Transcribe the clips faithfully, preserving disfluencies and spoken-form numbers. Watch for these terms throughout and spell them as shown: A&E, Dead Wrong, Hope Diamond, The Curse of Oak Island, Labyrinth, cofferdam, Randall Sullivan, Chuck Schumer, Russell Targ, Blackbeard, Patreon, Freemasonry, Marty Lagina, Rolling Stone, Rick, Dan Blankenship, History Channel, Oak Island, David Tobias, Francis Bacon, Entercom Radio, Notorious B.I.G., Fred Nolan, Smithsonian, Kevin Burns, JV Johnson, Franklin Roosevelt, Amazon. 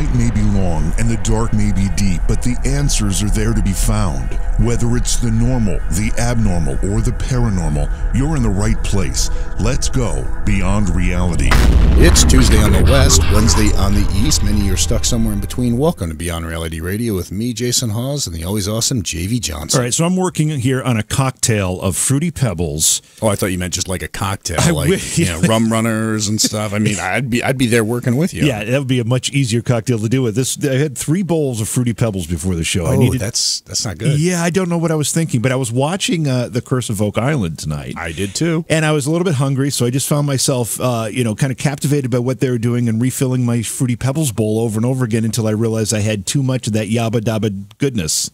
night may be long and the dark may be deep, but the answers are there to be found. Whether it's the normal, the abnormal, or the paranormal, you're in the right place. Let's go Beyond Reality. It's Tuesday on the West, Wednesday on the East. Many of you are stuck somewhere in between. Welcome to Beyond Reality Radio with me, Jason Hawes, and the always awesome J V Johnson. All right, so I'm working here on a cocktail of Fruity Pebbles. Oh, I thought you meant just like a cocktail, I like wish, yeah. you know, rum runners and stuff. I mean, I'd be I'd be there working with you. Yeah, that would be a much easier cocktail to do with. This I had three bowls of Fruity Pebbles before the show. Oh, I needed, that's that's not good. Yeah, I don't know what I was thinking, but I was watching uh, The Curse of Oak Island tonight. I did too, and I was a little bit hungry, so I just found myself, uh, you know, kind of captivated by what they were doing and refilling my Fruity Pebbles bowl over and over again until I realized I had too much of that yabba dabba goodness.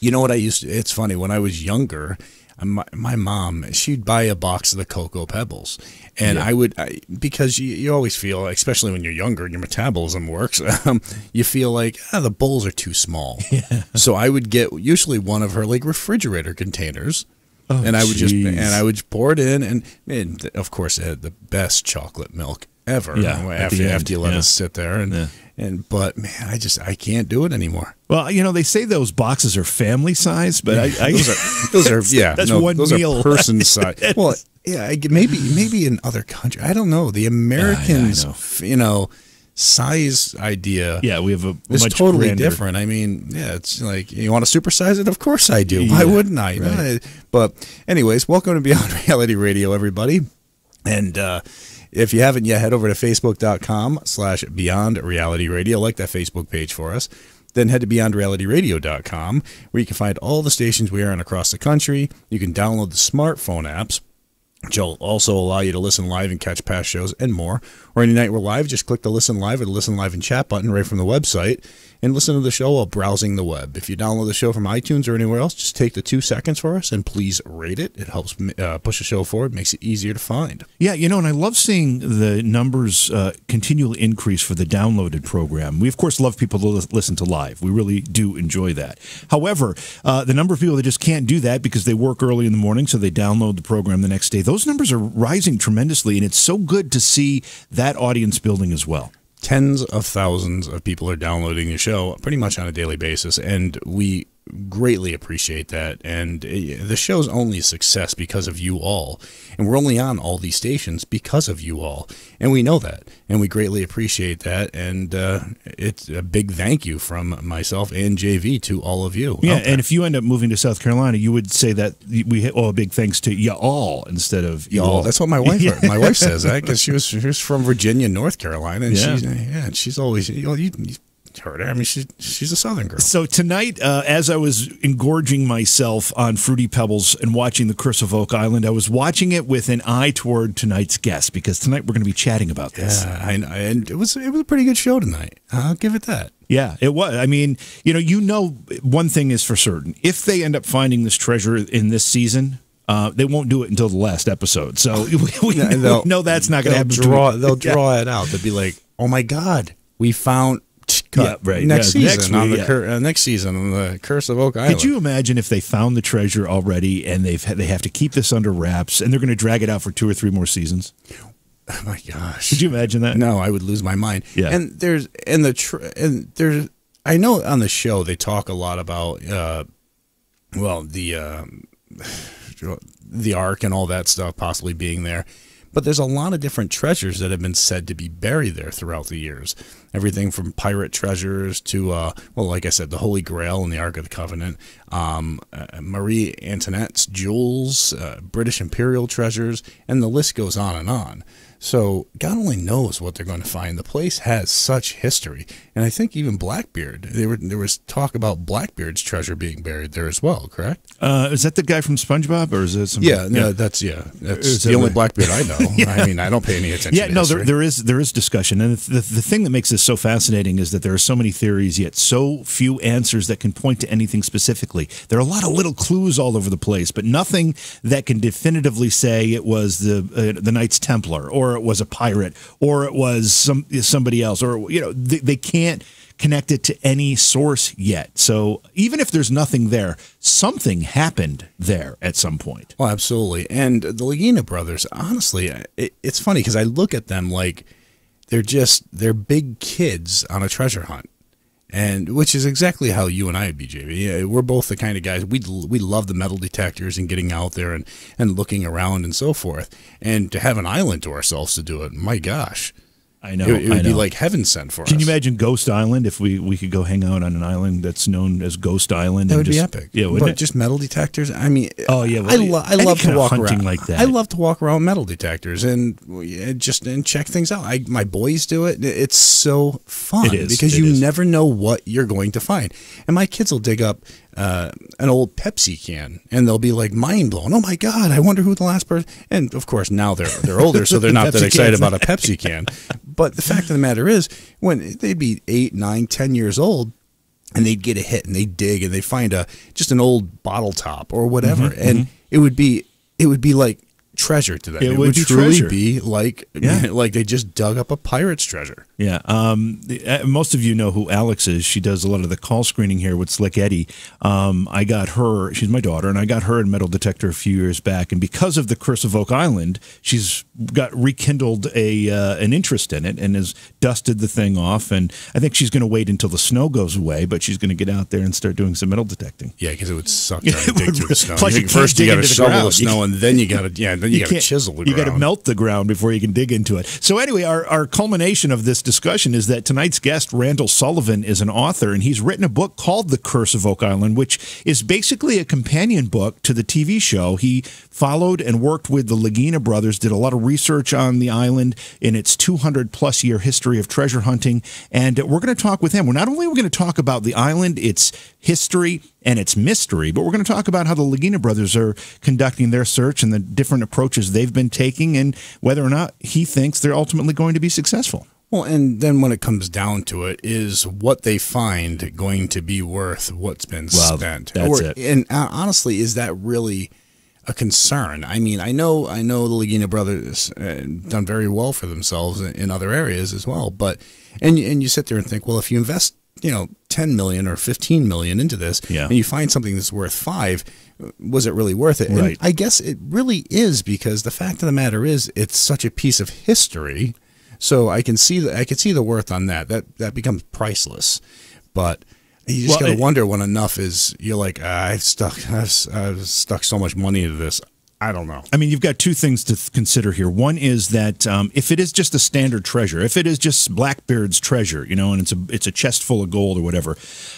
You know what I used to? It's funny, when I was younger, my, my mom, she'd buy a box of the Cocoa Pebbles, and yeah. I would, I, because you, you always feel, especially when you're younger and your metabolism works, um, you feel like, ah, the bowls are too small. Yeah. So I would get usually one of her like refrigerator containers. Oh, and I would geez. just and I would pour it in, and, and of course it had the best chocolate milk ever. Yeah, after, after you let yeah. it sit there, and yeah. and but man, I just I can't do it anymore. Well, you know, they say those boxes are family size, but I, I those are those are yeah that's no, one those meal are person size. Well, yeah, maybe maybe in other countries, I don't know. The Americans, yeah, yeah, know. you know. size idea, yeah, we have a it's much totally grander. different. I mean, yeah, it's like, you want to supersize it? Of course I do. Yeah, why wouldn't I? Right. But anyways, welcome to Beyond Reality Radio, everybody. And uh, if you haven't yet, head over to facebook dot com slash Beyond Reality Radio. Like that Facebook page for us. Then head to Beyond Reality Radio dot com, where you can find all the stations we are in across the country. You can download the smartphone apps, which will also allow you to listen live and catch past shows and more. Or any night we're live, just click the Listen Live or the Listen Live and Chat button right from the website and listen to the show while browsing the web. If you download the show from iTunes or anywhere else, just take the two seconds for us and please rate it. It helps uh, push the show forward, makes it easier to find. Yeah, you know, and I love seeing the numbers uh, continually increase for the downloaded program. We, of course, love people to listen to live. We really do enjoy that. However, uh, the number of people that just can't do that because they work early in the morning, so they download the program the next day, those numbers are rising tremendously, and it's so good to see that audience building as well. Tens of thousands of people are downloading the show pretty much on a daily basis, and we greatly appreciate that. And the show's only a success because of you all, and we're only on all these stations because of you all, and we know that, and we greatly appreciate that. And uh, it's a big thank you from myself and J V to all of you. Yeah, and if you end up moving to South Carolina, you would say that we owe a big thanks to y'all instead of y'all. That's what my wife yeah. my wife says that, because she was, she was from Virginia, North Carolina, and yeah. she's yeah, and she's always you know, you, you heard her. I mean, she, she's a Southern girl. So tonight, uh, as I was engorging myself on Fruity Pebbles and watching The Curse of Oak Island, I was watching it with an eye toward tonight's guest, because tonight we're going to be chatting about this. Yeah, I know. And it was, it was a pretty good show tonight. I'll give it that. Yeah, it was. I mean, you know, you know, one thing is for certain. If they end up finding this treasure in this season, Uh, they won't do it until the last episode, so we, we, yeah, know, we know that's not going to happen. Draw, they'll draw it out. They'll be like, "Oh my God, we found." Yeah, right. Next yeah, season, next, on the yeah. cur uh, next season on the Curse of Oak Island. Could you imagine if they found the treasure already and they've they have to keep this under wraps and they're going to drag it out for two or three more seasons? Oh my gosh! Could you imagine that? No, I would lose my mind. Yeah, and there's and the tr and there's I know on the show they talk a lot about uh, well the um, the Ark and all that stuff possibly being there. But there's a lot of different treasures that have been said to be buried there throughout the years. Everything from pirate treasures to, uh, well, like I said, the Holy Grail and the Ark of the Covenant, um, uh, Marie Antoinette's jewels, uh, British imperial treasures, and the list goes on and on. So God only knows what they're going to find. The place has such history, and I think even Blackbeard. They were, there was talk about Blackbeard's treasure being buried there as well. Correct? Uh, is that the guy from SpongeBob, or is it some? Yeah, no, yeah. that's yeah. That's the that only way? Blackbeard I know. yeah. I mean, I don't pay any attention. Yeah, to no, there, there is there is discussion, and the, the the thing that makes this so fascinating is that there are so many theories, yet so few answers that can point to anything specifically. There are a lot of little clues all over the place, but nothing that can definitively say it was the uh, the Knights Templar, or Or it was a pirate, or it was some somebody else, or you know they, they can't connect it to any source yet. So even if there's nothing there, something happened there at some point. Oh, absolutely. And the Lagina brothers, honestly, it, it's funny because I look at them like They're just, they're big kids on a treasure hunt. And which is exactly how you and I would be, J V. We're both the kind of guys, we we love the metal detectors and getting out there and, and looking around and so forth. And to have an island to ourselves to do it, my gosh. I know. It, it would know. be like heaven sent for Can us. Can you imagine Ghost Island if we, we could go hang out on an island that's known as Ghost Island? That and would just, be epic. Yeah, wouldn't but it? Just metal detectors. I mean, oh yeah, well, I, lo I love to walk around like that. I love to walk around metal detectors and just and check things out. I, my boys do it. It's so fun it is. because it you is. never know what you're going to find. And my kids will dig up uh, an old Pepsi can and they'll be like mind blown. Oh my god, I wonder who the last person. And of course now they're they're older, so they're not Pepsi that excited about a Pepsi can. But the fact of the matter is, when they'd be eight, nine, ten years old, and they'd get a hit, and they dig, and they find a just an old bottle top or whatever, mm-hmm, and mm-hmm. it would be it would be like treasure to them. It, it would, would be truly treasure. be like yeah. like they just dug up a pirate's treasure. Yeah. Um. The, uh, most of you know who Alex is. She does a lot of the call screening here with Slick Eddie. Um. I got her. She's my daughter, and I got her in metal detector a few years back, and because of The Curse of Oak Island, she's got rekindled a uh, an interest in it and has dusted the thing off, and I think she's going to wait until the snow goes away, but she's going to get out there and start doing some metal detecting. Yeah, because it would suck trying to dig through the snow. Plus you first you got to shovel the snow, and then you got to yeah, then you, you got to chisel the ground. You got to melt the ground before you can dig into it. So anyway, our our culmination of this discussion is that tonight's guest, Randall Sullivan, is an author, and he's written a book called The Curse of Oak Island, which is basically a companion book to the T V show. He followed and worked with the Lagina brothers, did a lot of research on the island in its two hundred plus year history of treasure hunting, and we're going to talk with him. We're not only we're going to talk about the island, its history, and its mystery, but we're going to talk about how the Lagina brothers are conducting their search and the different approaches they've been taking, and whether or not he thinks they're ultimately going to be successful. Well, and then when it comes down to it, is what they find going to be worth what's been well, spent? That's or, it. And honestly, is that really a concern? I mean, I know, I know the Lagina brothers uh, done very well for themselves in, in other areas as well. But and and you sit there and think, well, if you invest, you know, ten million or fifteen million into this, yeah. and you find something that's worth five, was it really worth it? Right. And I guess it really is, because the fact of the matter is, it's such a piece of history. So I can see that I can see the worth on that. That that becomes priceless, but. You just well, gotta it, wonder when enough is. You're like, I've stuck, I've, I've stuck so much money into this. I don't know. I mean, you've got two things to th consider here. One is that um, if it is just a standard treasure, if it is just Blackbeard's treasure, you know, and it's a it's a chest full of gold or whatever,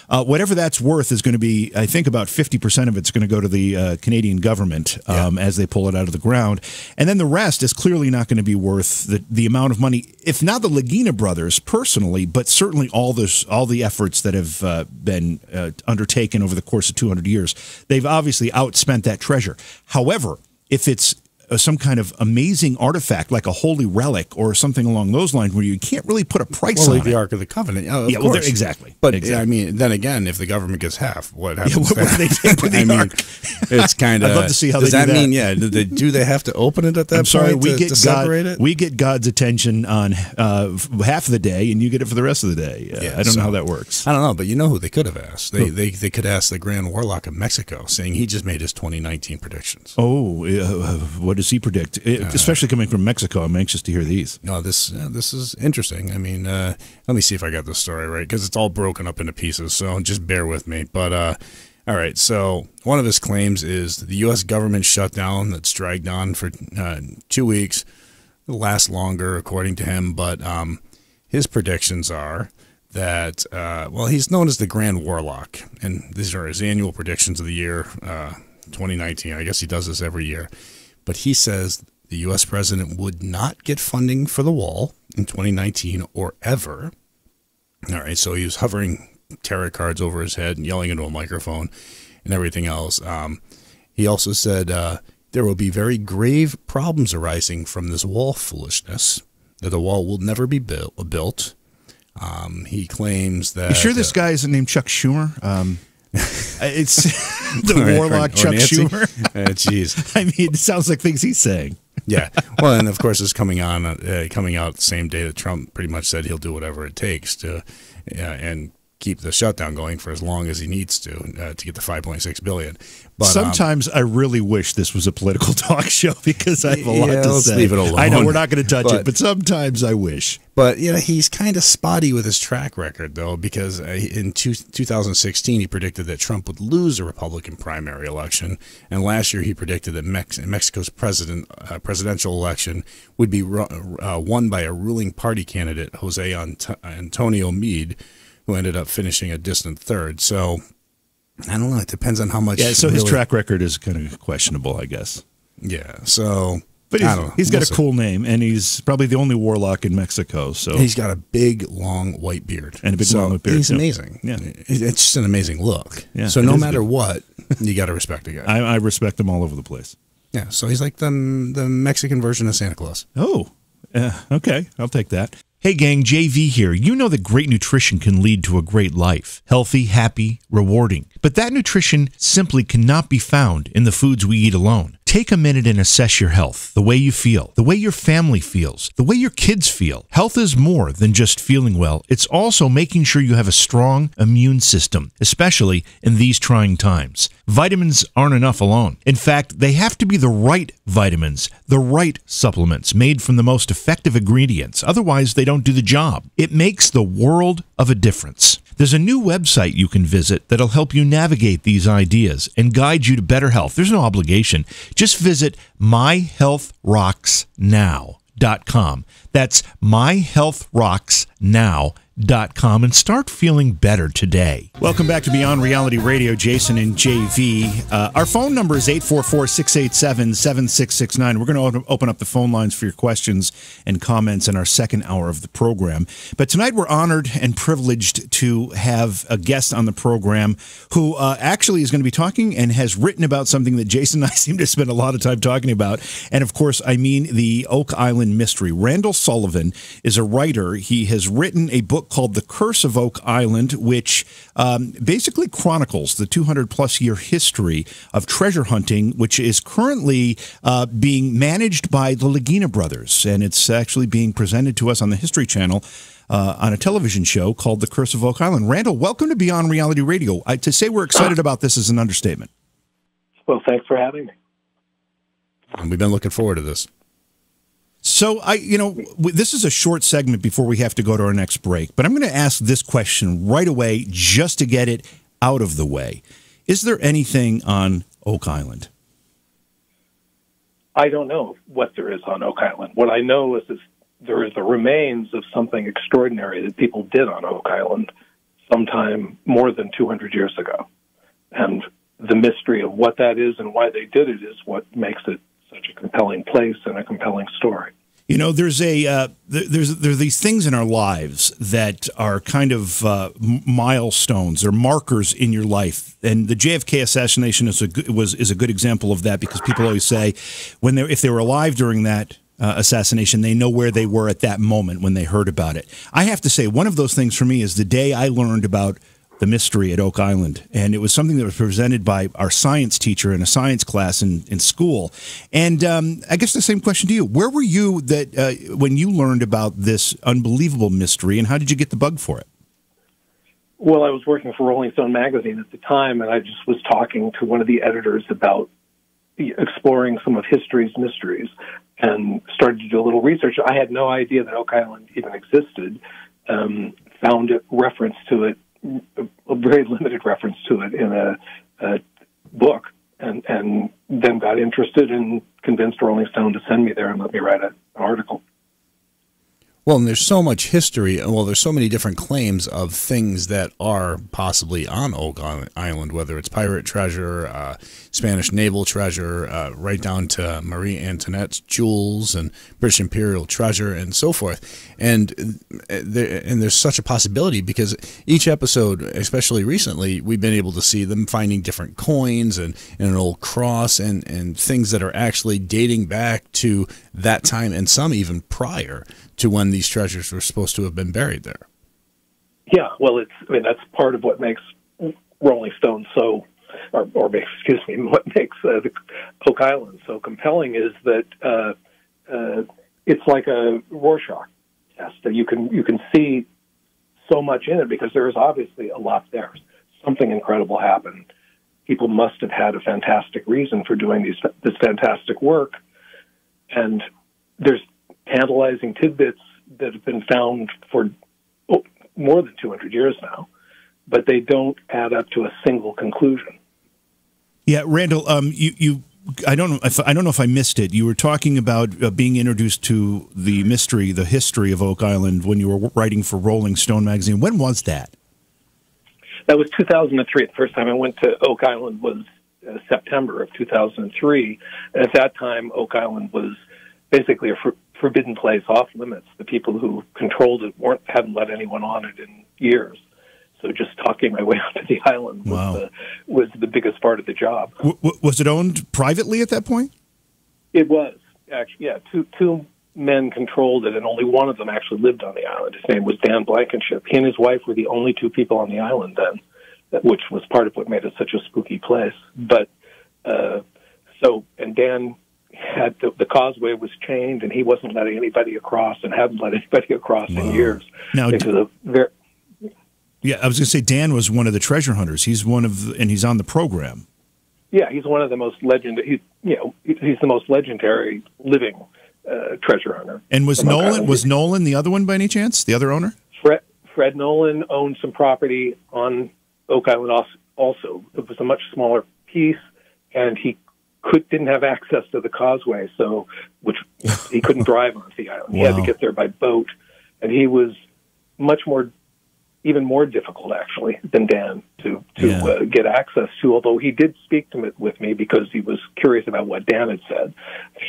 uh, whatever that's worth is going to be, I think, about fifty percent of it's going to go to the uh, Canadian government um, yeah. as they pull it out of the ground, and then the rest is clearly not going to be worth the the amount of money, if not the Lagina brothers personally, but certainly all this all the efforts that have uh, been uh, undertaken over the course of two hundred years. They've obviously outspent that treasure. However, if it's some kind of amazing artifact, like a holy relic or something along those lines, where you can't really put a price well, on like it. Well, the Ark of the Covenant. Oh, of yeah, well, exactly. But, exactly. I mean, then again, if the government gets half, what happens yeah, what, what do they take with the I Ark? Mean, it's kind of... I'd love to see how they do that. Does that mean, yeah, do they, do they have to open it at that I'm point sorry, we to, get to separate God, it? We get God's attention on uh, half of the day, and you get it for the rest of the day. Uh, yeah, I don't so, know how that works. I don't know, but you know who they could have asked. They, they, they could ask the Grand Warlock of Mexico, saying he just made his twenty nineteen predictions. Oh, uh, what is... Does he predict, it, uh, especially coming from Mexico? I'm anxious to hear these. No, this uh, this is interesting. I mean, uh, let me see if I got this story right, because it's all broken up into pieces, so just bear with me. But uh, all right, so one of his claims is the U S government shutdown that's dragged on for uh, two weeks will last longer, according to him. But um, his predictions are that uh, well, he's known as the Grand Warlock, and these are his annual predictions of the year uh, twenty nineteen. I guess he does this every year. But he says the U S president would not get funding for the wall in twenty nineteen or ever. All right, so he was hovering tarot cards over his head and yelling into a microphone and everything else. Um, he also said uh, there will be very grave problems arising from this wall foolishness, that the wall will never be built. built. Um, he claims that... You sure this uh, guy isn't named Chuck Schumer? Um It's the right, Warlock or, Chuck or Schumer. Jeez, uh, I mean, it sounds like things he's saying. Yeah, well, and of course, it's coming on, uh, coming out the same day that Trump pretty much said he'll do whatever it takes to, uh, and keep the shutdown going for as long as he needs to uh, to get the five point six billion dollars. But sometimes um, I really wish this was a political talk show because I have a yeah, lot to let's say. Leave it alone. I know we're not going to touch but, it, but sometimes I wish. But you know, he's kind of spotty with his track record, though, because in two, two thousand sixteen he predicted that Trump would lose a Republican primary election, and last year he predicted that Mex Mexico's president uh, presidential election would be uh, won by a ruling party candidate, Jose Ant Antonio Meade, who ended up finishing a distant third. So I don't know. It depends on how much. Yeah. So really... his track record is kind of questionable, I guess. Yeah. So, but he's, I don't know. He's got we'll a see. cool name, and he's probably the only warlock in Mexico. So he's got a big, long white beard and a big so long white beard. He's too. amazing. Yeah. It's just an amazing look. Yeah. So no matter good. what, you got to respect a guy. I, I respect him all over the place. Yeah. So he's like the the Mexican version of Santa Claus. Oh. Uh, okay. I'll take that. Hey gang, J V here. You know that great nutrition can lead to a great life. Healthy, happy, rewarding. But that nutrition simply cannot be found in the foods we eat alone. Take a minute and assess your health, the way you feel, the way your family feels, the way your kids feel. Health is more than just feeling well. It's also making sure you have a strong immune system, especially in these trying times. Vitamins aren't enough alone. In fact, they have to be the right vitamins, the right supplements made from the most effective ingredients. Otherwise, they don't do the job. It makes the world of a difference. There's a new website you can visit that'll help you navigate these ideas and guide you to better health. There's no obligation. Just visit my health rocks now dot com. That's my health rocks now dot com and start feeling better today. Welcome back to Beyond Reality Radio, Jason and J V. Uh, our phone number is eight four four, six eight seven, seven six six nine. We're going to open up the phone lines for your questions and comments in our second hour of the program. But tonight we're honored and privileged to have a guest on the program who uh, actually is going to be talking and has written about something that Jason and I seem to spend a lot of time talking about. And of course, I mean the Oak Island mystery. Randall Sullivan is a writer. He has written a book called The Curse of Oak Island, which um, basically chronicles the two hundred plus year history of treasure hunting, which is currently uh, being managed by the Lagina brothers. And it's actually being presented to us on the History Channel uh, on a television show called The Curse of Oak Island. Randall, welcome to Beyond Reality Radio. I, to say we're excited about this is an understatement. Well, thanks for having me. And we've been looking forward to this. So, I, you know, this is a short segment before we have to go to our next break, but I'm going to ask this question right away just to get it out of the way. Is there anything on Oak Island? I don't know what there is on Oak Island. What I know is, is there is the remains of something extraordinary that people did on Oak Island sometime more than two hundred years ago. And the mystery of what that is and why they did it is what makes it such a compelling place and a compelling story. You know, there's a uh, there's there are these things in our lives that are kind of uh, milestones or markers in your life, and the J F K assassination is a good, was is a good example of that, because people always say when they if they were alive during that uh, assassination, they know where they were at that moment when they heard about it. I have to say, one of those things for me is the day I learned about the mystery at Oak Island. And it was something that was presented by our science teacher in a science class in, in school. And um, I guess the same question to you. Where were you that uh, when you learned about this unbelievable mystery, and how did you get the bug for it? Well, I was working for Rolling Stone magazine at the time, and I just was talking to one of the editors about exploring some of history's mysteries and started to do a little research. I had no idea that Oak Island even existed. Um, found it, reference to it, a very limited reference to it in a, a book, and, and then got interested and convinced Rolling Stone to send me there and let me write an article. Well, and there's so much history. Well, there's so many different claims of things that are possibly on Oak Island, whether it's pirate treasure, uh, Spanish naval treasure, uh, right down to Marie Antoinette's jewels and British imperial treasure and so forth. And there, and there's such a possibility, because each episode, especially recently, we've been able to see them finding different coins and, and an old cross and, and things that are actually dating back to that time, and some even prior to when these treasures were supposed to have been buried there. Yeah, well, it's, I mean, that's part of what makes Rolling Stone so, or, or excuse me, what makes uh, the Oak Island so compelling is that uh, uh, it's like a Rorschach test. You can you can see so much in it because there is obviously a lot there. Something incredible happened. People must have had a fantastic reason for doing these, this fantastic work. And there's tantalizing tidbits that have been found for oh, more than two hundred years now, but they don't add up to a single conclusion. Yeah, Randall, um, you, you, I don't know if, I don't know if I missed it. You were talking about uh, being introduced to the mystery, the history of Oak Island when you were writing for Rolling Stone magazine. When was that? That was two thousand three. The first time I went to Oak Island was uh, September of two thousand three. And at that time, Oak Island was basically a for forbidden place, off limits. The people who controlled it weren't hadn't let anyone on it in years. So just talking my way onto the island was, wow. the, was the biggest part of the job. W was it owned privately at that point? It was, actually, yeah. Two, two men controlled it, and only one of them actually lived on the island. His name was Dan Blankenship. He and his wife were the only two people on the island then, which was part of what made it such a spooky place. But uh, so, and Dan had, the, the causeway was chained, and he wasn't letting anybody across and hadn't let anybody across wow. in years. Now, it was a very... Yeah, I was going to say Dan was one of the treasure hunters. He's one of, the, and he's on the program. Yeah, he's one of the most legendary. He, you know, he's the most legendary living uh, treasure hunter. And was Nolan was Nolan the other one by any chance? The other owner? Fred Fred Nolan owned some property on Oak Island also. It was a much smaller piece, and he could didn't have access to the causeway, so which he couldn't drive onto the island. Wow. He had to get there by boat, and he was much more. Even more difficult, actually, than Dan to, to yeah. uh, get access to, although he did speak to me, with me because he was curious about what Dan had said.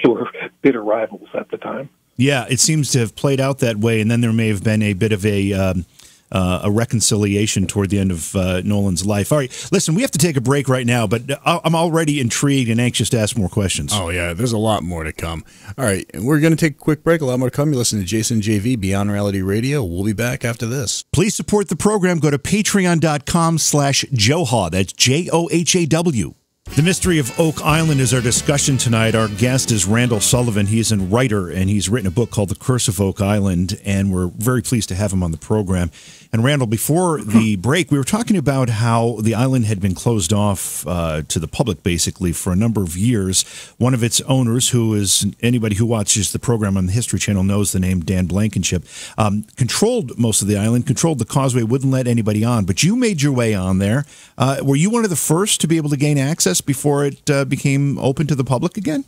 They were bitter rivals at the time. Yeah, it seems to have played out that way, and then there may have been a bit of a um, uh, a reconciliation toward the end of uh, Nolan's life. All right, listen, we have to take a break right now, but I'm already intrigued and anxious to ask more questions. Oh, yeah, there's a lot more to come. All right, we're going to take a quick break. A lot more to come. You listen to Jason J V, Beyond Reality Radio. We'll be back after this. Please support the program. Go to patreon.com slash Johaw. That's J O H A W. The mystery of Oak Island is our discussion tonight. Our guest is Randall Sullivan. He is a writer, and he's written a book called The Curse of Oak Island, and we're very pleased to have him on the program. And, Randall, before the break, we were talking about how the island had been closed off uh, to the public, basically, for a number of years. One of its owners, who is anybody who watches the program on the History Channel knows the name Dan Blankenship, um, controlled most of the island, controlled the causeway, wouldn't let anybody on. But you made your way on there. Uh, were you one of the first to be able to gain access before it uh, became open to the public again?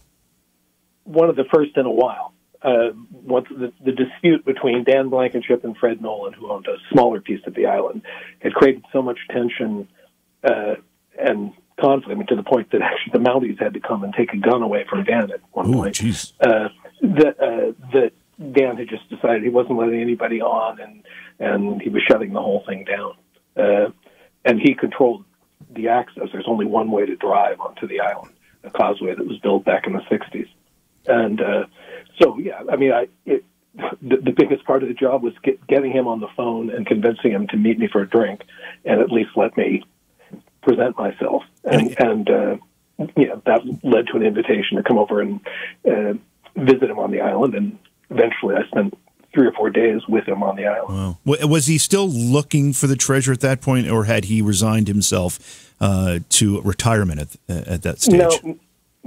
One of the first in a while. Uh, what the, the dispute between Dan Blankenship and Fred Nolan, who owned a smaller piece of the island, had created so much tension uh, and conflict, I mean, to the point that actually the Mounties had to come and take a gun away from Dan at one Ooh, point. Uh, that, uh, that Dan had just decided he wasn't letting anybody on, and and he was shutting the whole thing down. Uh, and he controlled the access. There's only one way to drive onto the island, a causeway that was built back in the sixties. And uh, so, yeah, I mean, I, it, the, the biggest part of the job was get, getting him on the phone and convincing him to meet me for a drink and at least let me present myself. And, and uh, you know, that led to an invitation to come over and uh, visit him on the island. And eventually I spent three or four days with him on the island. Wow. Was he still looking for the treasure at that point, or had he resigned himself uh, to retirement at, at that stage? No.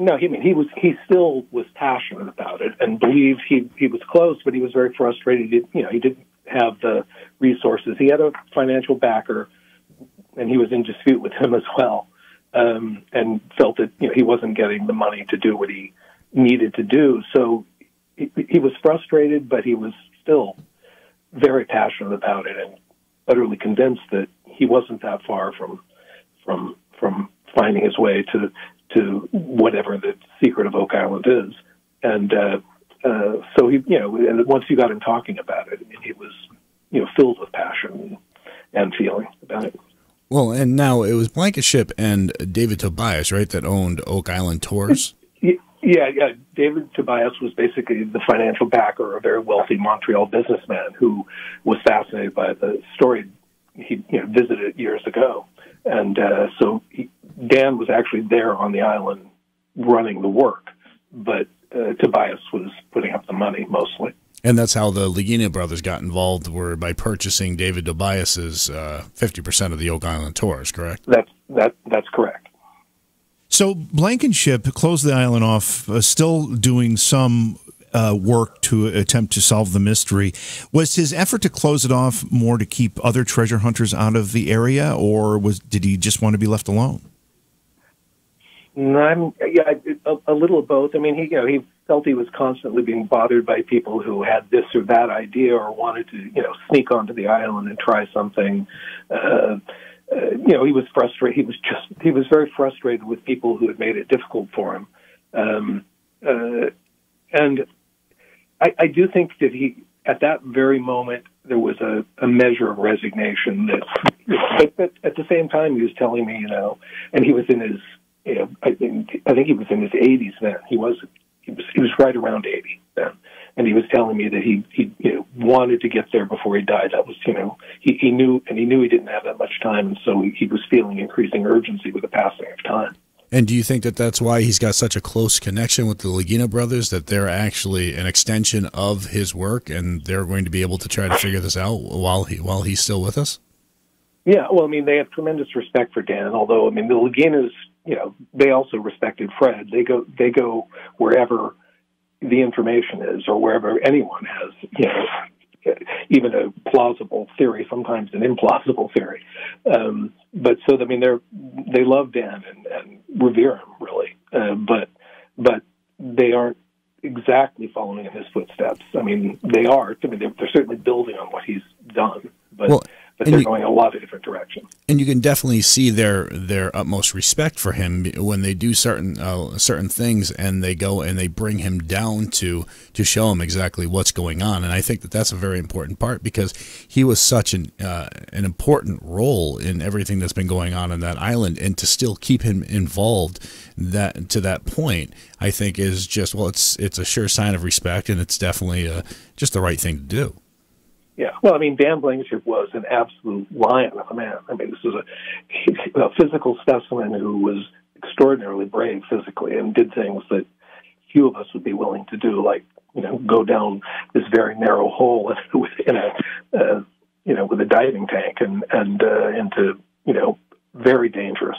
No, I mean, he was he still was passionate about it and believed he he was close, but he was very frustrated. He, you know, he didn't have the resources. He had a financial backer, and he was in dispute with him as well, um, and felt that you know he wasn't getting the money to do what he needed to do. So he, he was frustrated, but he was still very passionate about it and utterly convinced that he wasn't that far from from from finding his way to. to whatever the secret of Oak Island is. And uh, uh, so, he, you know, and once you got him talking about it, I mean, he was, you know, filled with passion and feeling about it. Well, and now it was Blankenship and David Tobias, right, that owned Oak Island Tours? Yeah, yeah. David Tobias was basically the financial backer, a very wealthy Montreal businessman who was fascinated by the story he you know, visited years ago. And uh, so he, Dan was actually there on the island running the work, but uh, Tobias was putting up the money mostly. And that's how the Lagina brothers got involved, were by purchasing David Tobias's uh, fifty percent of the Oak Island tours, correct? That's, that, that's correct. So Blankenship closed the island off, uh, still doing some uh, work to attempt to solve the mystery. Was his effort to close it off more to keep other treasure hunters out of the area, or was did he just want to be left alone? No, I'm, yeah, a, a little of both. I mean, he you know he felt he was constantly being bothered by people who had this or that idea or wanted to you know sneak onto the island and try something. Uh, Uh, you know, he was frustrated. He was just, he was very frustrated with people who had made it difficult for him. Um, uh, and I, I do think that he, at that very moment, there was a, a measure of resignation that, but, but at the same time, he was telling me, you know, and he was in his, you know, I think, I think he was in his eighties then. He was, he was, he was right around eighty then. And he was telling me that he, he you know, wanted to get there before he died. That was, you know, he, he knew, and he knew he didn't have that much time, and so he, he was feeling increasing urgency with the passing of time. And do you think that that's why he's got such a close connection with the Lagina brothers, that they're actually an extension of his work, and they're going to be able to try to figure this out while he while he's still with us? Yeah, well, I mean, they have tremendous respect for Dan. Although, I mean, the Laginas, you know, they also respected Fred. They go, they go wherever the information is, or wherever anyone has, you know, even a plausible theory, sometimes an implausible theory. Um, but so, I mean, they're, they love Dan and, and revere him, really. Uh, but, but they aren't exactly following in his footsteps. I mean, they are, I mean, they're, they're certainly building on what he's done, but, well, but they're you, going a lot of different directions. And you can definitely see their their utmost respect for him when they do certain uh, certain things, and they go and they bring him down to to show him exactly what's going on. And I think that that's a very important part, because he was such an uh, an important role in everything that's been going on in that island, and to still keep him involved that to that point, I think is just, well, it's it's a sure sign of respect, and it's definitely a, just the right thing to do. Yeah, well, I mean, Dan Blankenship was an absolute lion of a man. I mean, this was a, a physical specimen who was extraordinarily brave physically and did things that few of us would be willing to do, like, you know, go down this very narrow hole in a, uh, you know, with a diving tank and, and uh, into, you know, very dangerous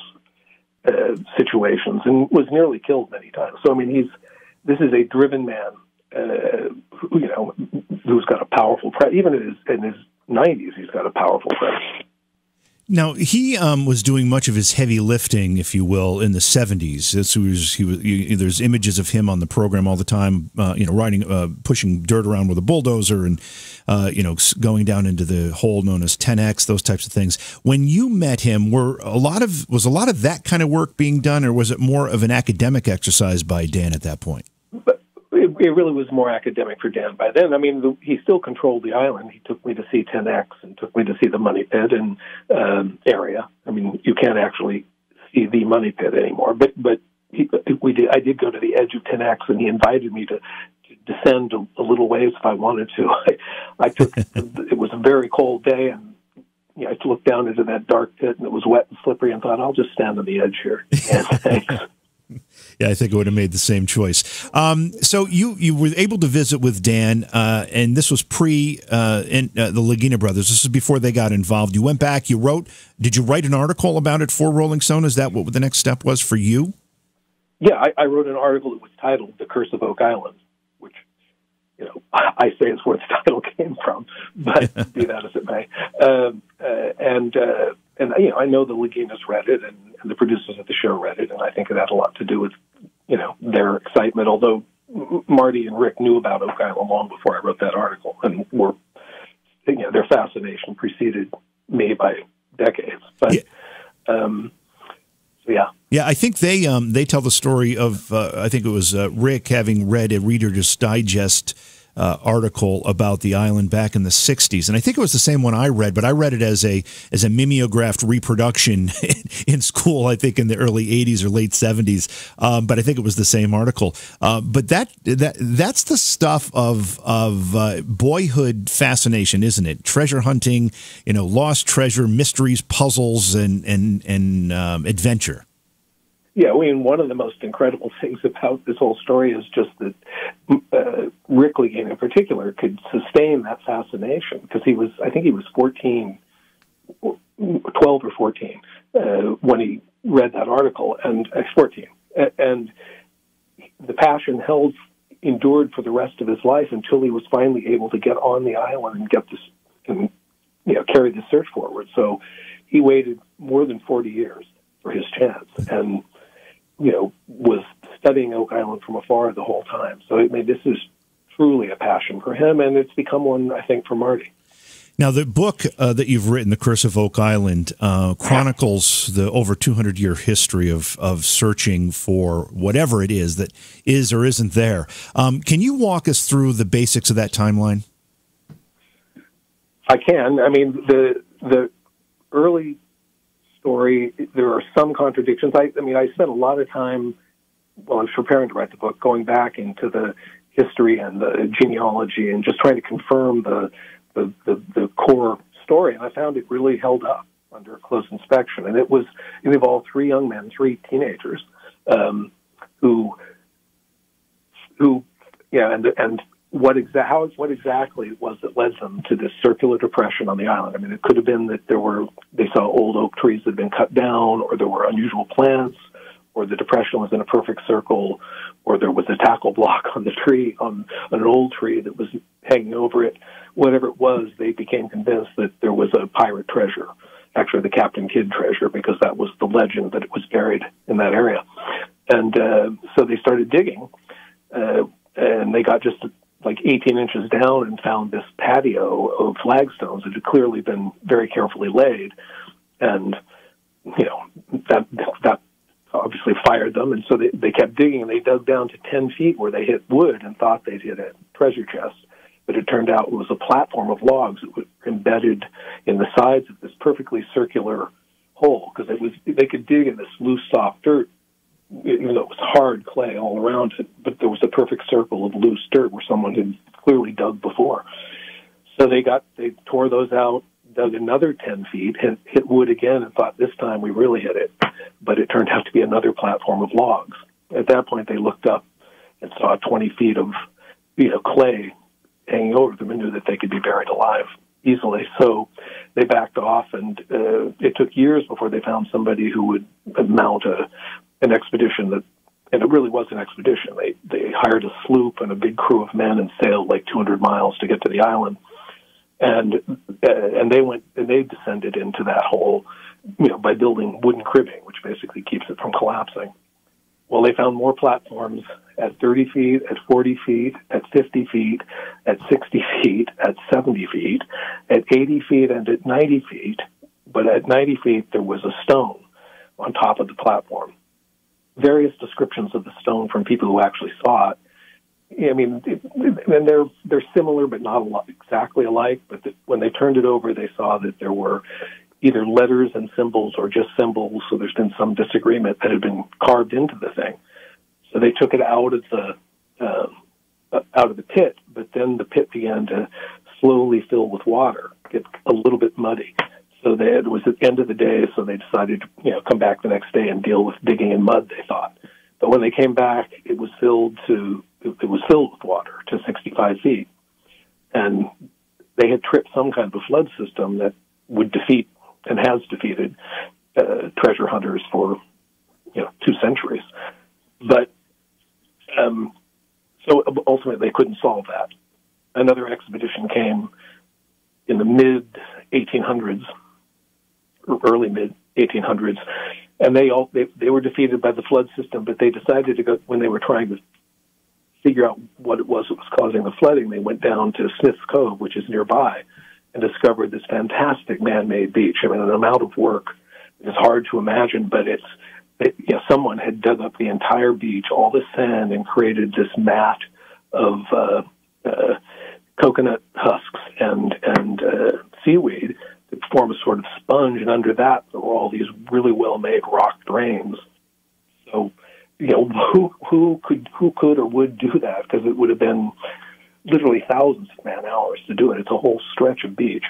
uh, situations, and was nearly killed many times. So, I mean, he's, this is a driven man. Uh, you know, who's got a powerful presence. Even in his, in his nineties, he's got a powerful presence. Now, he um, was doing much of his heavy lifting, if you will, in the seventies. This was, he was, you, there's images of him on the program all the time, uh, you know, riding, uh, pushing dirt around with a bulldozer and, uh, you know, going down into the hole known as ten X, those types of things. When you met him, were a lot of, was a lot of that kind of work being done, or was it more of an academic exercise by Dan at that point? But It, it really was more academic for Dan by then. I mean, the, he still controlled the island. He took me to see ten X and took me to see the money pit and um, area. I mean, you can't actually see the money pit anymore, but but he, we did. I did go to the edge of ten X, and he invited me to, to descend a, a little ways if I wanted to. I, I took. It was a very cold day, and you know, I looked down into that dark pit, and it was wet and slippery, and thought, I'll just stand on the edge here. And thanks. Yeah, I think I would have made the same choice. Um, so you you were able to visit with Dan, uh, and this was pre uh, in, uh, the Lagina brothers. This is before they got involved. You went back. You wrote. Did you write an article about it for Rolling Stone? Is that what the next step was for you? Yeah, I, I wrote an article that was titled "The Curse of Oak Island," which, you know, I, I say is where the title came from, but be that as it may. Um, uh, and uh, and you know, I know the Laginas read it, and. And the producers of the show read it, and I think it had a lot to do with, you know, their excitement. Although Marty and Rick knew about Oak Island long before I wrote that article, and were, you know, their fascination preceded me by decades. But, yeah. um, so yeah. Yeah, I think they um, they tell the story of uh, I think it was uh, Rick having read a Reader's Digest Uh, article about the island back in the sixties, and I think it was the same one I read, but I read it as a as a mimeographed reproduction in school, I think in the early eighties or late seventies, um, but I think it was the same article. Uh, but that that that's the stuff of of uh, boyhood fascination, isn't it? Treasure hunting, you know, lost treasure, mysteries, puzzles, and and and um, adventure. Yeah, I mean, one of the most incredible things about this whole story is just that uh, Rick Lagina in particular could sustain that fascination because he was, I think he was fourteen, twelve or fourteen uh, when he read that article, and uh, fourteen. And the passion held endured for the rest of his life until he was finally able to get on the island and get this, and you know, carry the search forward. So he waited more than forty years for his chance, and you know, was studying Oak Island from afar the whole time. So I mean, this is truly a passion for him, and it's become one, I think, for Marty. Now, the book uh, that you've written, The Curse of Oak Island, uh, chronicles the over two hundred year history of, of searching for whatever it is that is or isn't there. Um, can you walk us through the basics of that timeline? I can. I mean, the the early story, there are some contradictions. I, I mean, I spent a lot of time, while I was preparing to write the book, going back into the history and the genealogy and just trying to confirm the The, the, the core story, and I found it really held up under close inspection. And it was, it involved three young men, three teenagers, um, who, who, yeah, and and what exa- how what exactly it was that led them to this circular depression on the island. I mean, it could have been that there were they saw old oak trees that had been cut down, or there were unusual plants, or the depression was in a perfect circle, or there was a tackle block on the tree, on, on an old tree that was hanging over it. Whatever it was, they became convinced that there was a pirate treasure, actually the Captain Kidd treasure, because that was the legend that it was buried in that area. And uh, so they started digging, uh, and they got just like eighteen inches down and found this patio of flagstones that had clearly been very carefully laid. And, you know, that that obviously fired them, and so they, they kept digging, and they dug down to ten feet where they hit wood and thought they'd hit a treasure chest, but it turned out it was a platform of logs that was embedded in the sides of this perfectly circular hole, because it was they could dig in this loose, soft dirt, even though it was hard clay all around it, but there was a perfect circle of loose dirt where someone had clearly dug before. So they got they tore those out, dug another ten feet, hit, hit wood again, and thought this time we really hit it. But it turned out to be another platform of logs. At that point, they looked up and saw twenty feet of, you know, clay hanging over them and knew that they could be buried alive easily. So they backed off, and uh, it took years before they found somebody who would mount a, an expedition that, and it really was an expedition. They, they hired a sloop and a big crew of men and sailed like two hundred miles to get to the island. And uh, and they went and they descended into that hole, you know, by building wooden cribbing, which basically keeps it from collapsing. Well, they found more platforms at thirty feet, at forty feet, at fifty feet, at sixty feet, at seventy feet, at eighty feet, and at ninety feet. But at ninety feet, there was a stone on top of the platform. Various descriptions of the stone from people who actually saw it. I mean, and they're they're similar, but not a lot, exactly alike. But the, when they turned it over, they saw that there were either letters and symbols, or just symbols. So there's been some disagreement that had been carved into the thing. So they took it out of the uh, out of the pit, but then the pit began to slowly fill with water, get a little bit muddy. So they, it was at the end of the day. So they decided to, you know, come back the next day and deal with digging in mud, they thought. But when they came back, it was filled to it was filled with water to sixty-five feet, and they had tripped some kind of a flood system that would defeat and has defeated uh, treasure hunters for you know two centuries. But um, so ultimately, they couldn't solve that. Another expedition came in the mid eighteen hundreds, early mid eighteen hundreds. And they all they, they were defeated by the flood system, but they decided to go when they were trying to figure out what it was that was causing the flooding. They went down to Smith's Cove, which is nearby, and discovered this fantastic man-made beach. I mean, an amount of work is hard to imagine, but it's it, you know, someone had dug up the entire beach, all the sand, and created this mat of uh, uh, coconut husks and and uh, seaweed. It formed a sort of sponge, and under that there were all these really well-made rock drains. So, you know, who who could who could or would do that? Because it would have been literally thousands of man hours to do it. It's a whole stretch of beach,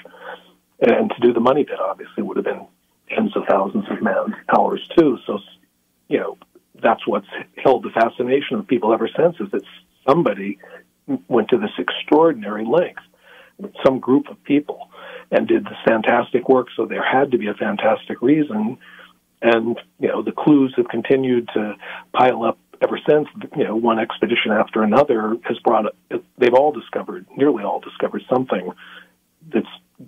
and to do the money pit obviously would have been tens of thousands of man hours too. So, you know, that's what's held the fascination of people ever since, is that somebody went to this extraordinary length, some group of people, and did this fantastic work. So there had to be a fantastic reason. And, you know, the clues have continued to pile up ever since. You know, one expedition after another has brought up, they've all discovered, nearly all discovered something that's,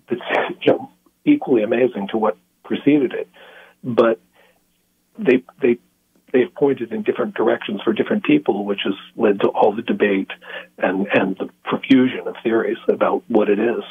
that's you know, equally amazing to what preceded it. But they, they, they've pointed in different directions for different people, which has led to all the debate and, and the profusion of theories about what it is.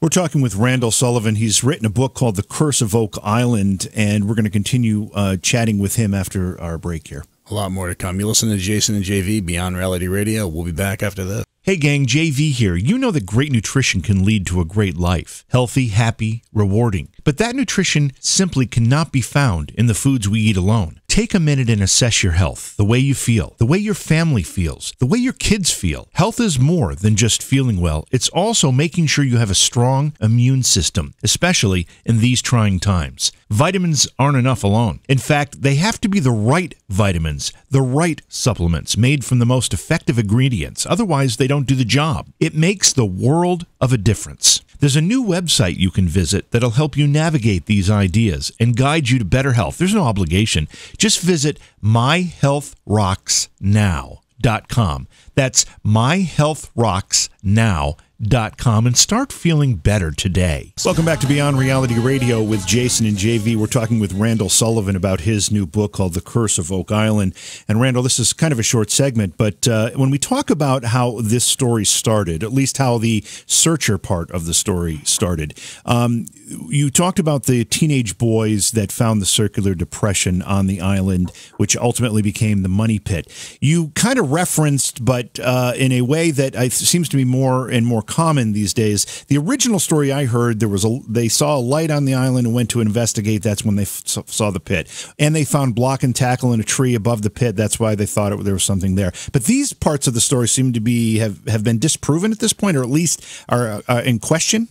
We're talking with Randall Sullivan. He's written a book called The Curse of Oak Island, and we're going to continue uh, chatting with him after our break here. A lot more to come. You listen to Jason and J V, Beyond Reality Radio. We'll be back after this. Hey gang, J V here. You know that great nutrition can lead to a great life. Healthy, happy, rewarding. But that nutrition simply cannot be found in the foods we eat alone. Take a minute and assess your health, the way you feel, the way your family feels, the way your kids feel. Health is more than just feeling well. It's also making sure you have a strong immune system, especially in these trying times. Vitamins aren't enough alone. In fact, they have to be the right vitamins, the right supplements made from the most effective ingredients. Otherwise, they don't do the job. It makes the world of a difference. There's a new website you can visit that'll help you navigate these ideas and guide you to better health. There's no obligation. Just visit my health rocks now dot com. That's my health rocks now dot com. Dot com and start feeling better today. Welcome back to Beyond Reality Radio with Jason and J V. We're talking with Randall Sullivan about his new book called The Curse of Oak Island. And Randall, this is kind of a short segment, but uh, when we talk about how this story started, at least how the searcher part of the story started, um, you talked about the teenage boys that found the circular depression on the island, which ultimately became the money pit. You kind of referenced, but uh, in a way that I, seems to be more and more common these days. The original story I heard, there was a, they saw a light on the island and went to investigate. That's when they f saw the pit, and they found block and tackle in a tree above the pit. That's why they thought it, there was something there. But these parts of the story seem to be have have been disproven at this point, or at least are uh, in question.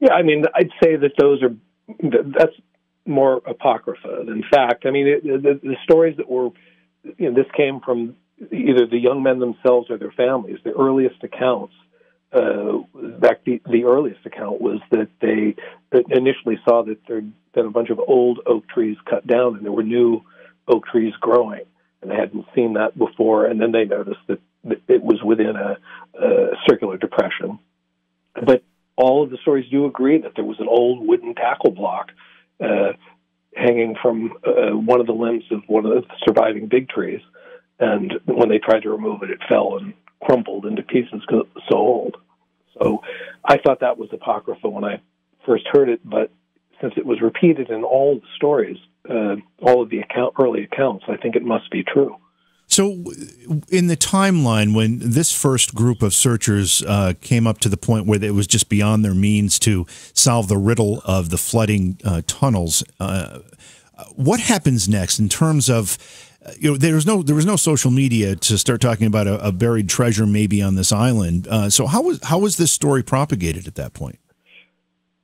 Yeah, I mean, I'd say that those are that's more apocrypha than fact. I mean, it, the, the stories that were, you know, this came from either the young men themselves or their families. The earliest accounts. Uh, back the, the earliest account was that they initially saw that there'd been a bunch of old oak trees cut down and there were new oak trees growing, and they hadn't seen that before. And then they noticed that it was within a, a circular depression. But all of the stories do agree that there was an old wooden tackle block uh, hanging from uh, one of the limbs of one of the surviving big trees. And when they tried to remove it, it fell and crumbled into pieces because it was so old. So I thought that was apocryphal when I first heard it, but since it was repeated in all the stories, uh, all of the account, early accounts, I think it must be true. So in the timeline, when this first group of searchers uh, came up to the point where it was just beyond their means to solve the riddle of the flooding uh, tunnels, uh, what happens next in terms of, you know, there was no there was no social media to start talking about a, a buried treasure maybe on this island. Uh, so how was how was this story propagated at that point?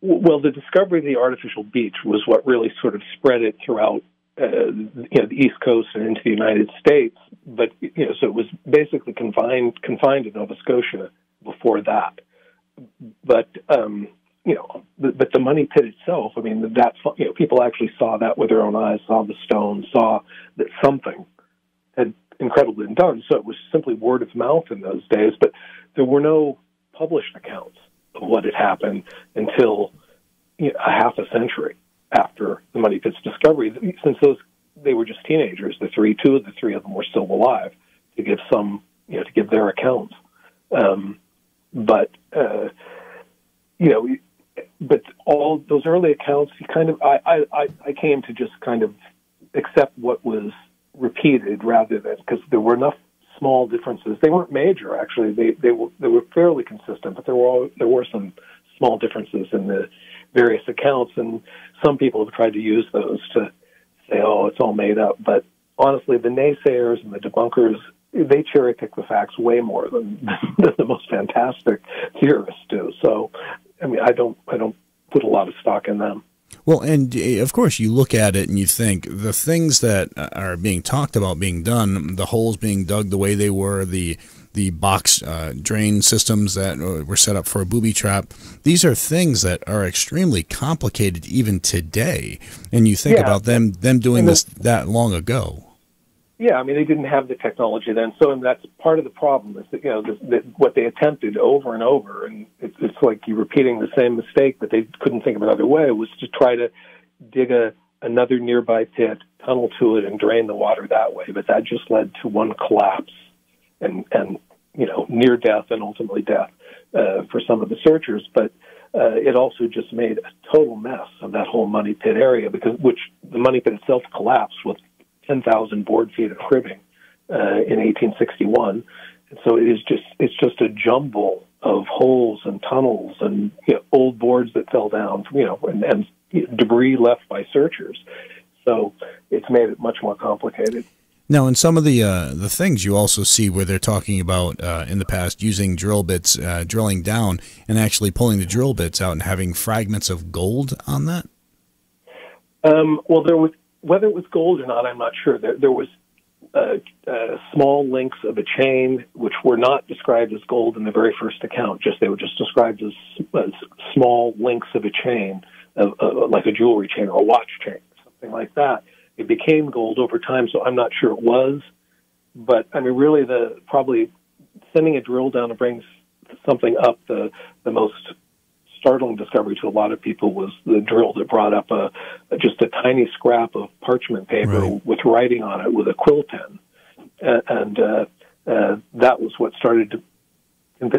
Well, the discovery of the artificial beach was what really sort of spread it throughout uh, you know, the East Coast and into the United States. But you know, so it was basically confined confined to Nova Scotia before that. But um, you know, but the money pit itself, I mean, that, you know, people actually saw that with their own eyes, saw the stone, saw that something had incredibly been done. So it was simply word of mouth in those days, but there were no published accounts of what had happened until, you know, a half a century after the money pit's discovery. Since those, they were just teenagers, the three, two of the three of them were still alive to give some, you know, to give their accounts. Um, but, uh, you know, but all those early accounts, you kind of, I, I, I came to just kind of accept what was repeated rather than, because there were enough small differences. They weren't major, actually. They, they were, they were fairly consistent, but there were all, there were some small differences in the various accounts, and some people have tried to use those to say, oh, it's all made up. But honestly, the naysayers and the debunkers, they cherry pick the facts way more than, than the most fantastic theorists do. So, I mean, I don't, I don't put a lot of stock in them. Well, and of course you look at it and you think the things that are being talked about being done, the holes being dug the way they were, the the box uh, drain systems that were set up for a booby trap, these are things that are extremely complicated even today. And you think yeah. about them them doing this that long ago. Yeah, I mean, they didn't have the technology then, so and that's part of the problem is that, you know, this, that what they attempted over and over, and it's, it's like you're repeating the same mistake that they couldn't think of another way, was to try to dig a, another nearby pit, tunnel to it, and drain the water that way. But that just led to one collapse and, and you know, near death and ultimately death uh, for some of the searchers. But uh, it also just made a total mess of that whole money pit area, because which the money pit itself collapsed with ten thousand board feet of cribbing uh, in eighteen sixty-one. And so it is just, it's just a jumble of holes and tunnels and you know, old boards that fell down, you know, and, and you know, debris left by searchers. So it's made it much more complicated. Now, in some of the uh, the things you also see where they're talking about uh, in the past using drill bits, uh, drilling down and actually pulling the drill bits out and having fragments of gold on that. Um, well, there was, whether it was gold or not, I'm not sure. There, there was uh, uh, small links of a chain, which were not described as gold in the very first account. Just they were just described as, as small links of a chain, of, uh, like a jewelry chain or a watch chain, something like that. It became gold over time, so I'm not sure it was. But I mean, really, the probably sending a drill down to bring something up, the the most startling discovery to a lot of people was the drill that brought up a, a just a tiny scrap of parchment paper right. with writing on it with a quill pen, uh, and uh, uh, that was what started to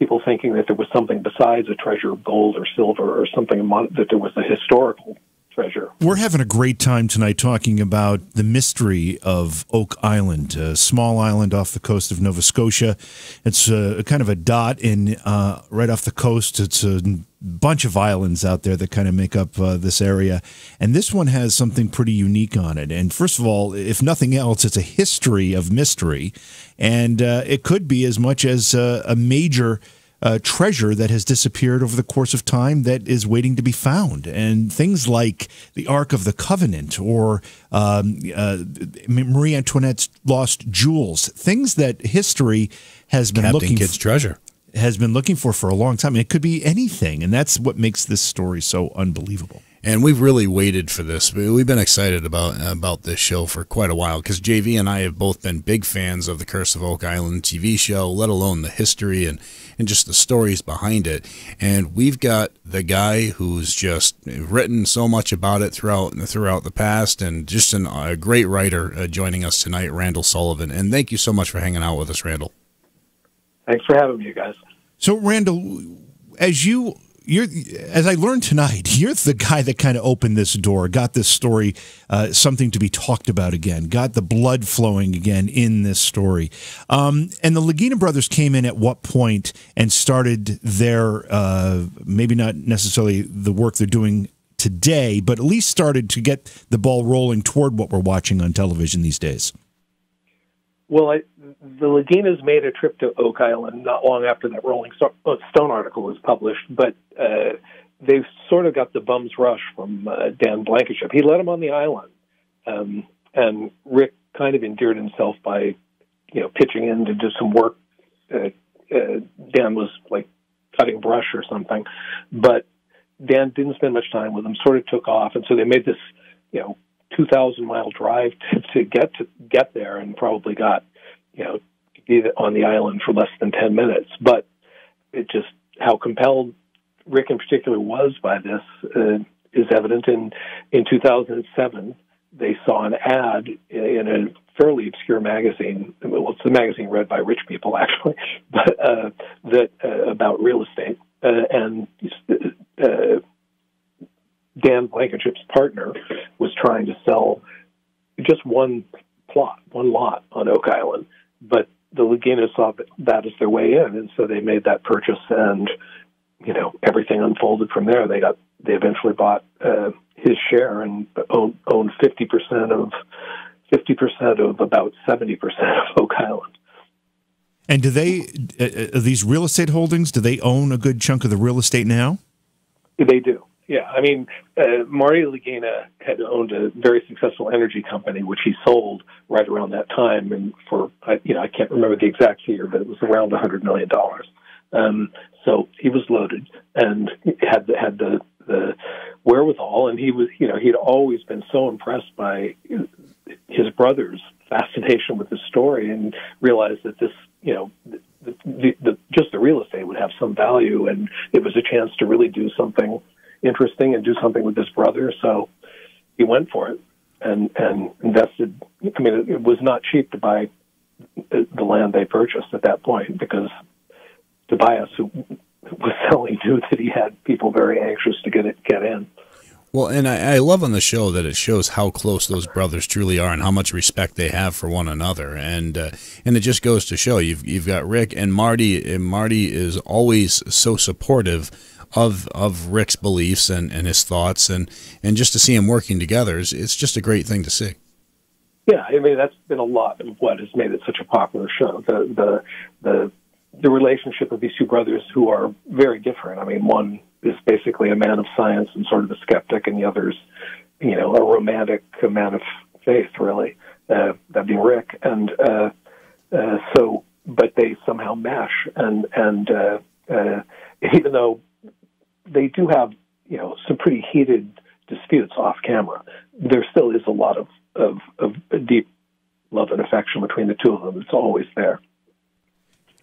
people thinking that there was something besides a treasure of gold or silver or something, that there was a historical treasure. We're having a great time tonight talking about the mystery of Oak Island, a small island off the coast of Nova Scotia. It's a, kind of a dot in uh, right off the coast. It's a bunch of islands out there that kind of make up uh, this area. And this one has something pretty unique on it. And first of all, if nothing else, it's a history of mystery. And uh, it could be as much as uh, a major Uh, treasure that has disappeared over the course of time that is waiting to be found. And things like the Ark of the Covenant or um, uh, Marie Antoinette's lost jewels, things that history has been Captain looking Kidd's for, treasure has been looking for for a long time. And it could be anything, and that's what makes this story so unbelievable. And we've really waited for this. We've been excited about about this show for quite a while because J V and I have both been big fans of the Curse of Oak Island T V show, let alone the history and, and just the stories behind it. And we've got the guy who's just written so much about it throughout throughout the past and just an, a great writer uh, joining us tonight, Randall Sullivan. And thank you so much for hanging out with us, Randall. Thanks for having me, you guys. So, Randall, as you... You're, as I learned tonight, you're the guy that kind of opened this door, got this story uh, something to be talked about again, got the blood flowing again in this story. Um, and the Lagina brothers came in at what point and started their, uh, maybe not necessarily the work they're doing today, but at least started to get the ball rolling toward what we're watching on television these days? Well, I, the Laginas made a trip to Oak Island not long after that Rolling Stone article was published, but uh, they've sort of got the bum's rush from uh, Dan Blankenship. He led them on the island, um, and Rick kind of endeared himself by, you know, pitching in to do some work. Uh, uh, Dan was like cutting brush or something, but Dan didn't spend much time with them. Sort of took off, and so they made this, you know, two thousand mile drive to, to get to get there, and probably got, you know, to be on the island for less than ten minutes. But it just how compelled Rick in particular was by this uh, is evident in in two thousand seven. They saw an ad in a fairly obscure magazine. Well, it's a magazine read by rich people actually, but uh, that uh, about real estate uh, and. Uh, Dan Blankenship's partner was trying to sell just one plot, one lot on Oak Island, but the Laginas saw that as their way in, and so they made that purchase, and you know everything unfolded from there. They got they eventually bought uh, his share and owned fifty percent of fifty percent of about seventy percent of Oak Island. And do they uh, these real estate holdings? Do they own a good chunk of the real estate now? They do. Yeah, I mean, uh, Marty Lagina had owned a very successful energy company, which he sold right around that time, and for I, you know I can't remember the exact year, but it was around one hundred million dollars. Um, so he was loaded and had the, had the the wherewithal, and he was you know he had always been so impressed by his brother's fascination with the story, and realized that this you know. The, the, the, just the real estate would have some value, and it was a chance to really do something interesting and do something with his brother. So he went for it and, and invested. I mean, it, it was not cheap to buy the land they purchased at that point, because Tobias, who was selling, knew that he had people very anxious to get it, get in. Well, and I, I love on the show that it shows how close those brothers truly are and how much respect they have for one another, and uh, and it just goes to show you've you've got Rick and Marty, and Marty is always so supportive of of Rick's beliefs and, and his thoughts, and and just to see him working together is it's just a great thing to see. Yeah, I mean that's been a lot of what has made it such a popular show. The the the the relationship of these two brothers who are very different. I mean one. Is basically a man of science and sort of a skeptic, and the other's, you know, a romantic man of faith, really, uh, that being Rick. And uh, uh, so, but they somehow mesh, and and uh, uh, even though they do have, you know, some pretty heated disputes off camera, there still is a lot of, of, of deep love and affection between the two of them. It's always there.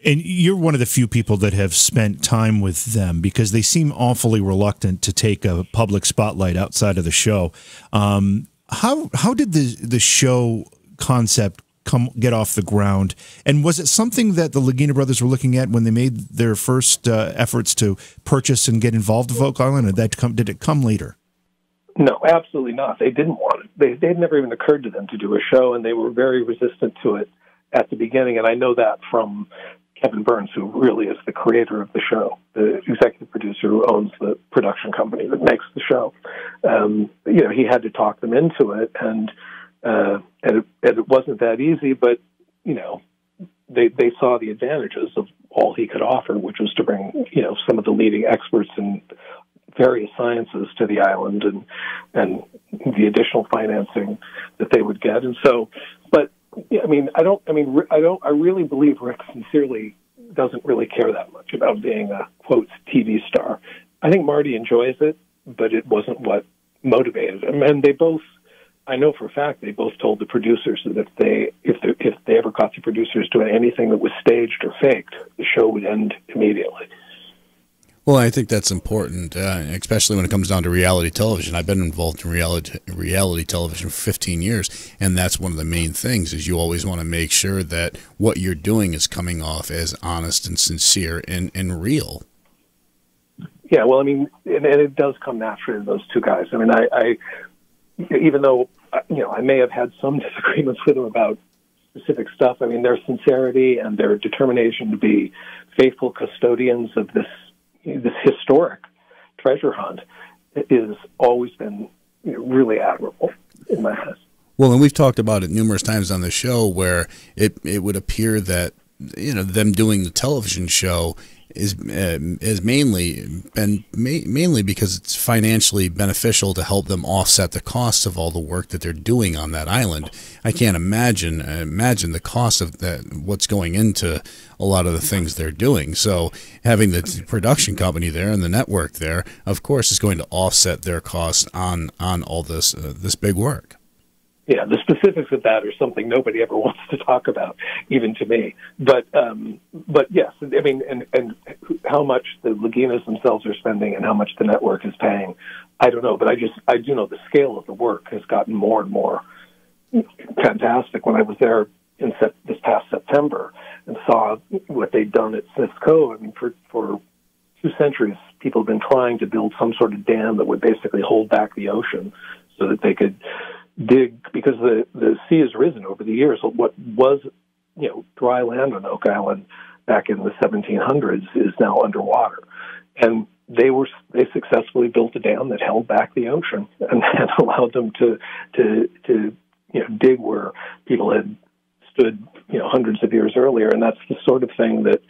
And you're one of the few people that have spent time with them, because they seem awfully reluctant to take a public spotlight outside of the show. Um, how how did the the show concept come get off the ground? And was it something that the Lagina brothers were looking at when they made their first uh, efforts to purchase and get involved with Oak Island? Or did that come, did it come later? No, absolutely not. They didn't want it. They they'd never even occurred to them to do a show, and they were very resistant to it at the beginning. And I know that from Kevin Burns, who really is the creator of the show, the executive producer who owns the production company that makes the show. Um, you know, he had to talk them into it, and uh, and, it, and it wasn't that easy. But you know, they they saw the advantages of all he could offer, which was to bring you know some of the leading experts in various sciences to the island, and and the additional financing that they would get, and so, but. Yeah, I mean, I don't. I mean, I don't. I really believe Rick sincerely doesn't really care that much about being a quote T V star. I think Marty enjoys it, but it wasn't what motivated him. And they both, I know for a fact, they both told the producers that if they if they, if they ever caught the producers doing anything that was staged or faked, the show would end immediately. Well, I think that's important, uh, especially when it comes down to reality television. I've been involved in reality reality television for fifteen years, and that's one of the main things is you always want to make sure that what you're doing is coming off as honest and sincere and, and real. Yeah, well, I mean, and, and it does come naturally to those two guys. I mean, I, I even though, you know, I may have had some disagreements with them about specific stuff, I mean, their sincerity and their determination to be faithful custodians of this This historic treasure hunt has always been you know, really admirable in my eyes. Well, and we've talked about it numerous times on the show where it it would appear that you know them doing the television show is uh, is mainly been ma mainly because it's financially beneficial to help them offset the costs of all the work that they're doing on that island. I can't imagine uh, imagine the cost of that what's going into a lot of the things they're doing. So having the production company there and the network there, of course, is going to offset their costs on on all this uh, this big work. Yeah, the specifics of that are something nobody ever wants to talk about, even to me. But um, but yes, I mean, and, and how much the Laginas themselves are spending and how much the network is paying, I don't know. But I just I do know the scale of the work has gotten more and more fantastic. When I was there in se this past September and saw what they'd done at Smith's Cove, I mean, for for two centuries, people have been trying to build some sort of dam that would basically hold back the ocean so that they could dig, because the, the sea has risen over the years. What was, you know, dry land on Oak Island back in the seventeen hundreds is now underwater. And they were, they successfully built a dam that held back the ocean and, and allowed them to, to, to, you know, dig where people had stood, you know, hundreds of years earlier. And that's the sort of thing that,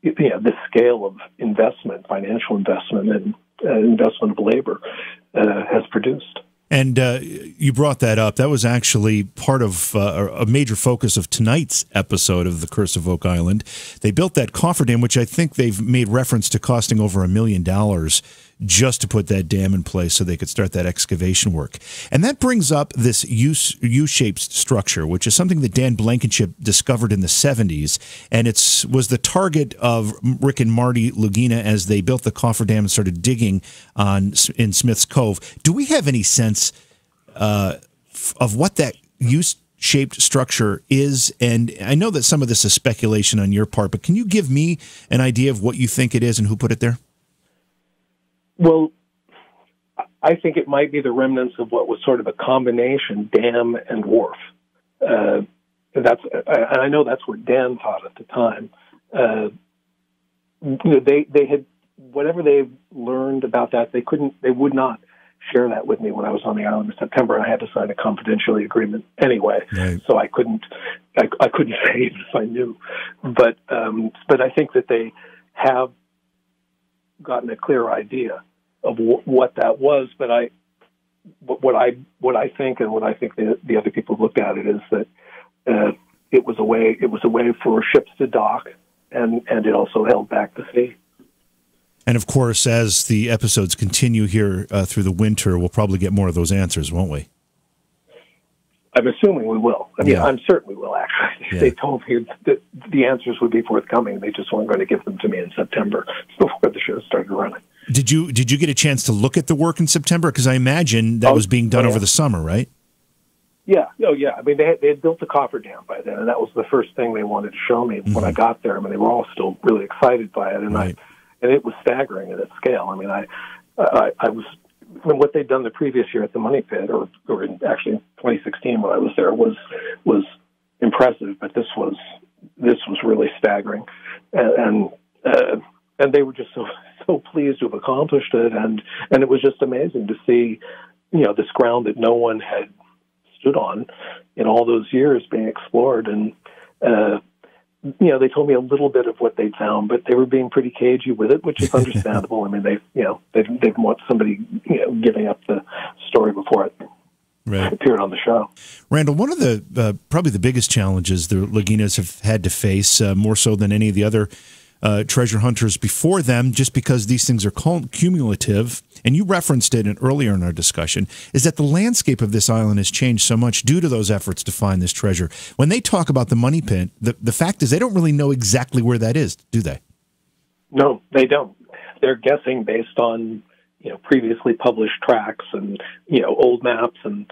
you know, this scale of investment, financial investment and uh, investment of labor uh, has produced. And uh, you brought that up. That was actually part of uh, a major focus of tonight's episode of The Curse of Oak Island. They built that cofferdam, which I think they've made reference to costing over a million dollars just to put that dam in place so they could start that excavation work. And that brings up this U-shaped structure, which is something that Dan Blankenship discovered in the seventies, and it was the target of Rick and Marty Lagina as they built the cofferdam and started digging on in Smith's Cove. Do we have any sense uh, of what that U-shaped structure is? And I know that some of this is speculation on your part, but can you give me an idea of what you think it is and who put it there? Well, I think it might be the remnants of what was sort of a combination dam and wharf. Uh, that's, and I know that's what Dan taught at the time. Uh, you know, they they had whatever they learned about that. They couldn't, they would not share that with me when I was on the island in September, and I had to sign a confidentiality agreement anyway. Right. So I couldn't, I, I couldn't say if I knew. But um, but I think that they have gotten a clear idea of wh what that was, but I, what I, what I think, and what I think the, the other people looked at it is that uh, it was a way, it was a way for ships to dock, and and it also held back the sea. And of course, as the episodes continue here uh, through the winter, we'll probably get more of those answers, won't we? I'm assuming we will. I mean, yeah. I'm certain we will, actually. Yeah. They told me that the answers would be forthcoming. They just weren't going to give them to me in September before the show started running. Did you did you get a chance to look at the work in September? Because I imagine that oh, was being done yeah. over the summer, right? Yeah. Oh, yeah. I mean, they had, they had built the cofferdam by then, and that was the first thing they wanted to show me mm-hmm. when I got there. I mean, they were all still really excited by it, and right. I, and it was staggering in its scale. I mean, I I, I was... And what they'd done the previous year at the Money Pit, or, or in, actually in twenty sixteen when I was there, was was impressive. But this was this was really staggering, and and, uh, and they were just so so pleased to have accomplished it, and and it was just amazing to see, you know, this ground that no one had stood on in all those years being explored. And uh, you know, they told me a little bit of what they'd found, but they were being pretty cagey with it, which is understandable. I mean, they, you know, they didn't want somebody, you know, giving up the story before it right. appeared on the show. Randall, one of the uh, probably the biggest challenges the Laginas have had to face, uh, more so than any of the other uh, treasure hunters before them, just because these things are cumulative, and you referenced it in, earlier in our discussion, is that the landscape of this island has changed so much due to those efforts to find this treasure. When they talk about the money pit, the, the fact is they don't really know exactly where that is, do they? No, they don't. They're guessing based on, you know, previously published tracks and, you know, old maps and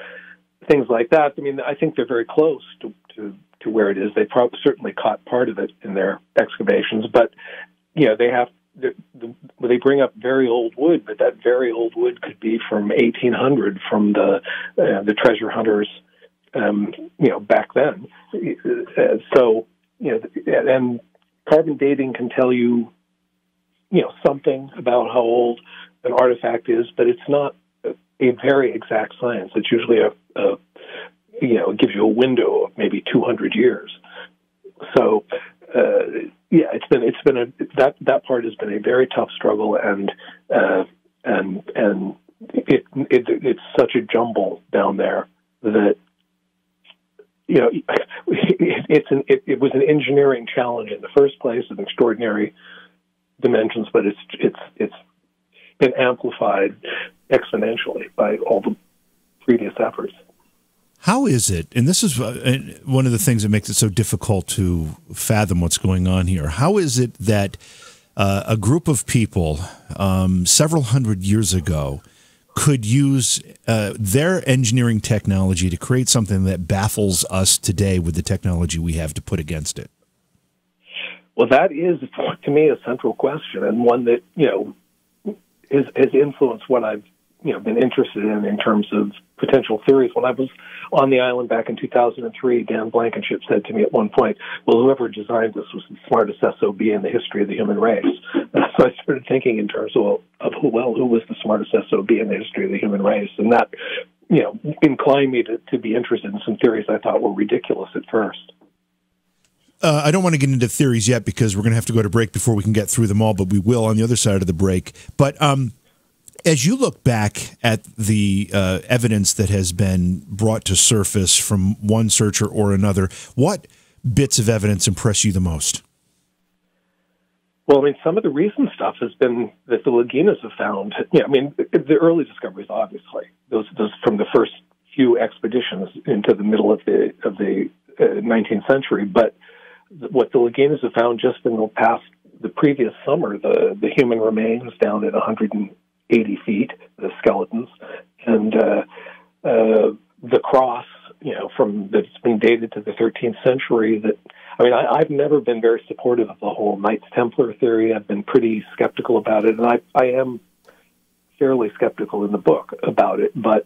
things like that. I mean, I think they're very close to, to, to where it is. They probably certainly caught part of it in their excavations, but, you know, they have The, the, they bring up very old wood, but that very old wood could be from eighteen hundred, from the uh, the treasure hunters, um, you know, back then. Uh, so, you know, and carbon dating can tell you, you know, something about how old an artifact is, but it's not a very exact science. It's usually a, a you know, it gives you a window of maybe two hundred years. So. Uh, yeah, it's been it's been a that that part has been a very tough struggle, and uh, and and it, it it's such a jumble down there that, you know, it, it's an it, it was an engineering challenge in the first place of extraordinary dimensions, but it's it's it's been amplified exponentially by all the previous efforts. How is it, and this is one of the things that makes it so difficult to fathom what's going on here, how is it that uh, a group of people um, several hundred years ago could use uh, their engineering technology to create something that baffles us today with the technology we have to put against it? Well, that is, to me, a central question, and one that, you know, has, has influenced what I've you know, been interested in in terms of potential theories. When I was on the island back in two thousand three, Dan Blankenship said to me at one point, well, whoever designed this was the smartest S O B in the history of the human race. And so I started thinking in terms of, of who, well, who was the smartest S O B in the history of the human race? And that, you know, inclined me to, to be interested in some theories I thought were ridiculous at first. Uh, I don't want to get into theories yet because we're going to have to go to break before we can get through them all, but we will on the other side of the break. But, um, As you look back at the uh, evidence that has been brought to surface from one searcher or another, what bits of evidence impress you the most? Well, I mean, some of the recent stuff has been that the Laginas have found. Yeah, I mean, the early discoveries, obviously, those those from the first few expeditions into the middle of the of the uh, nineteenth century. But what the Laginas have found just in the past, the previous summer, the the human remains down at one hundred eighty feet, the skeletons, and uh, uh, the cross, you know, from that's been dated to the thirteenth century. That I mean, I, I've never been very supportive of the whole Knights Templar theory. I've been pretty skeptical about it, and I, I am fairly skeptical in the book about it. But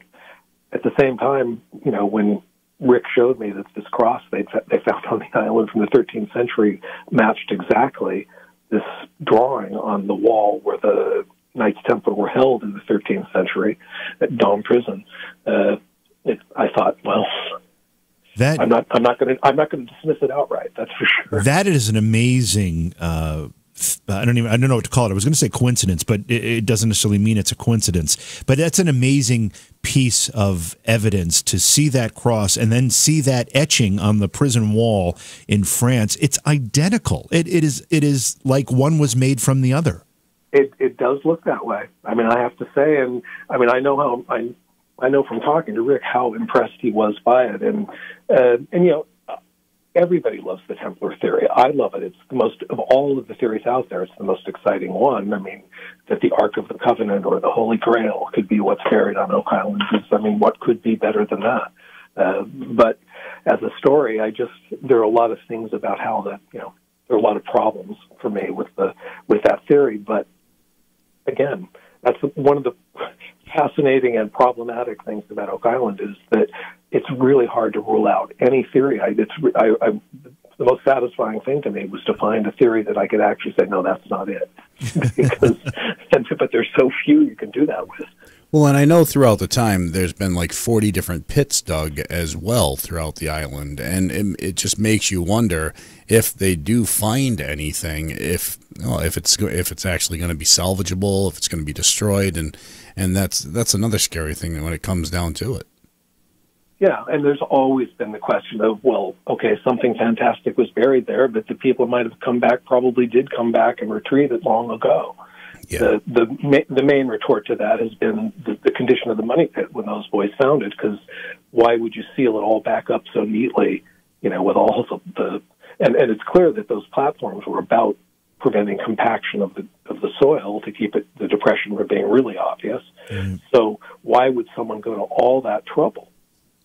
at the same time, you know, when Rick showed me that this cross they they found on the island from the thirteenth century matched exactly this drawing on the wall where the Knights Templar were held in the thirteenth century at Dom Prison, uh, it, I thought, well, that, I'm not, I'm not going to, I'm not going to dismiss it outright. That's for sure. That is an amazing. Uh, I don't even, I don't know what to call it. I was going to say coincidence, but it, it doesn't necessarily mean it's a coincidence. But that's an amazing piece of evidence to see that cross and then see that etching on the prison wall in France. It's identical. It, it is. It is like one was made from the other. It, it does look that way. I mean, I have to say, and I mean, I know how I, I know from talking to Rick how impressed he was by it, and uh, and you know, everybody loves the Templar theory. I love it. It's the most of all of the theories out there. It's the most exciting one. I mean, that the Ark of the Covenant or the Holy Grail could be what's buried on Oak Island. I mean, what could be better than that? Uh, but as a story, I just there are a lot of things about how that you know there are a lot of problems for me with the with that theory, but. Again, that's one of the fascinating and problematic things about Oak Island is that it's really hard to rule out any theory. I, it's, I, I, the most satisfying thing to me was to find a theory that I could actually say, no, that's not it. because, and, but there's so few you can do that with. Well, and I know throughout the time there's been like forty different pits dug as well throughout the island, and it, it just makes you wonder if they do find anything, if well, if it's if it's actually going to be salvageable, if it's going to be destroyed, and and that's that's another scary thing when it comes down to it. Yeah, and there's always been the question of, well, okay, something fantastic was buried there, but the people might have come back, probably did come back and retrieve it long ago. Yeah. The, the the main retort to that has been the, the condition of the money pit when those boys found it, because why would you seal it all back up so neatly, you know, with all the, the and, and it's clear that those platforms were about preventing compaction of the of the soil to keep it, the depression from being really obvious. Mm. So why would someone go to all that trouble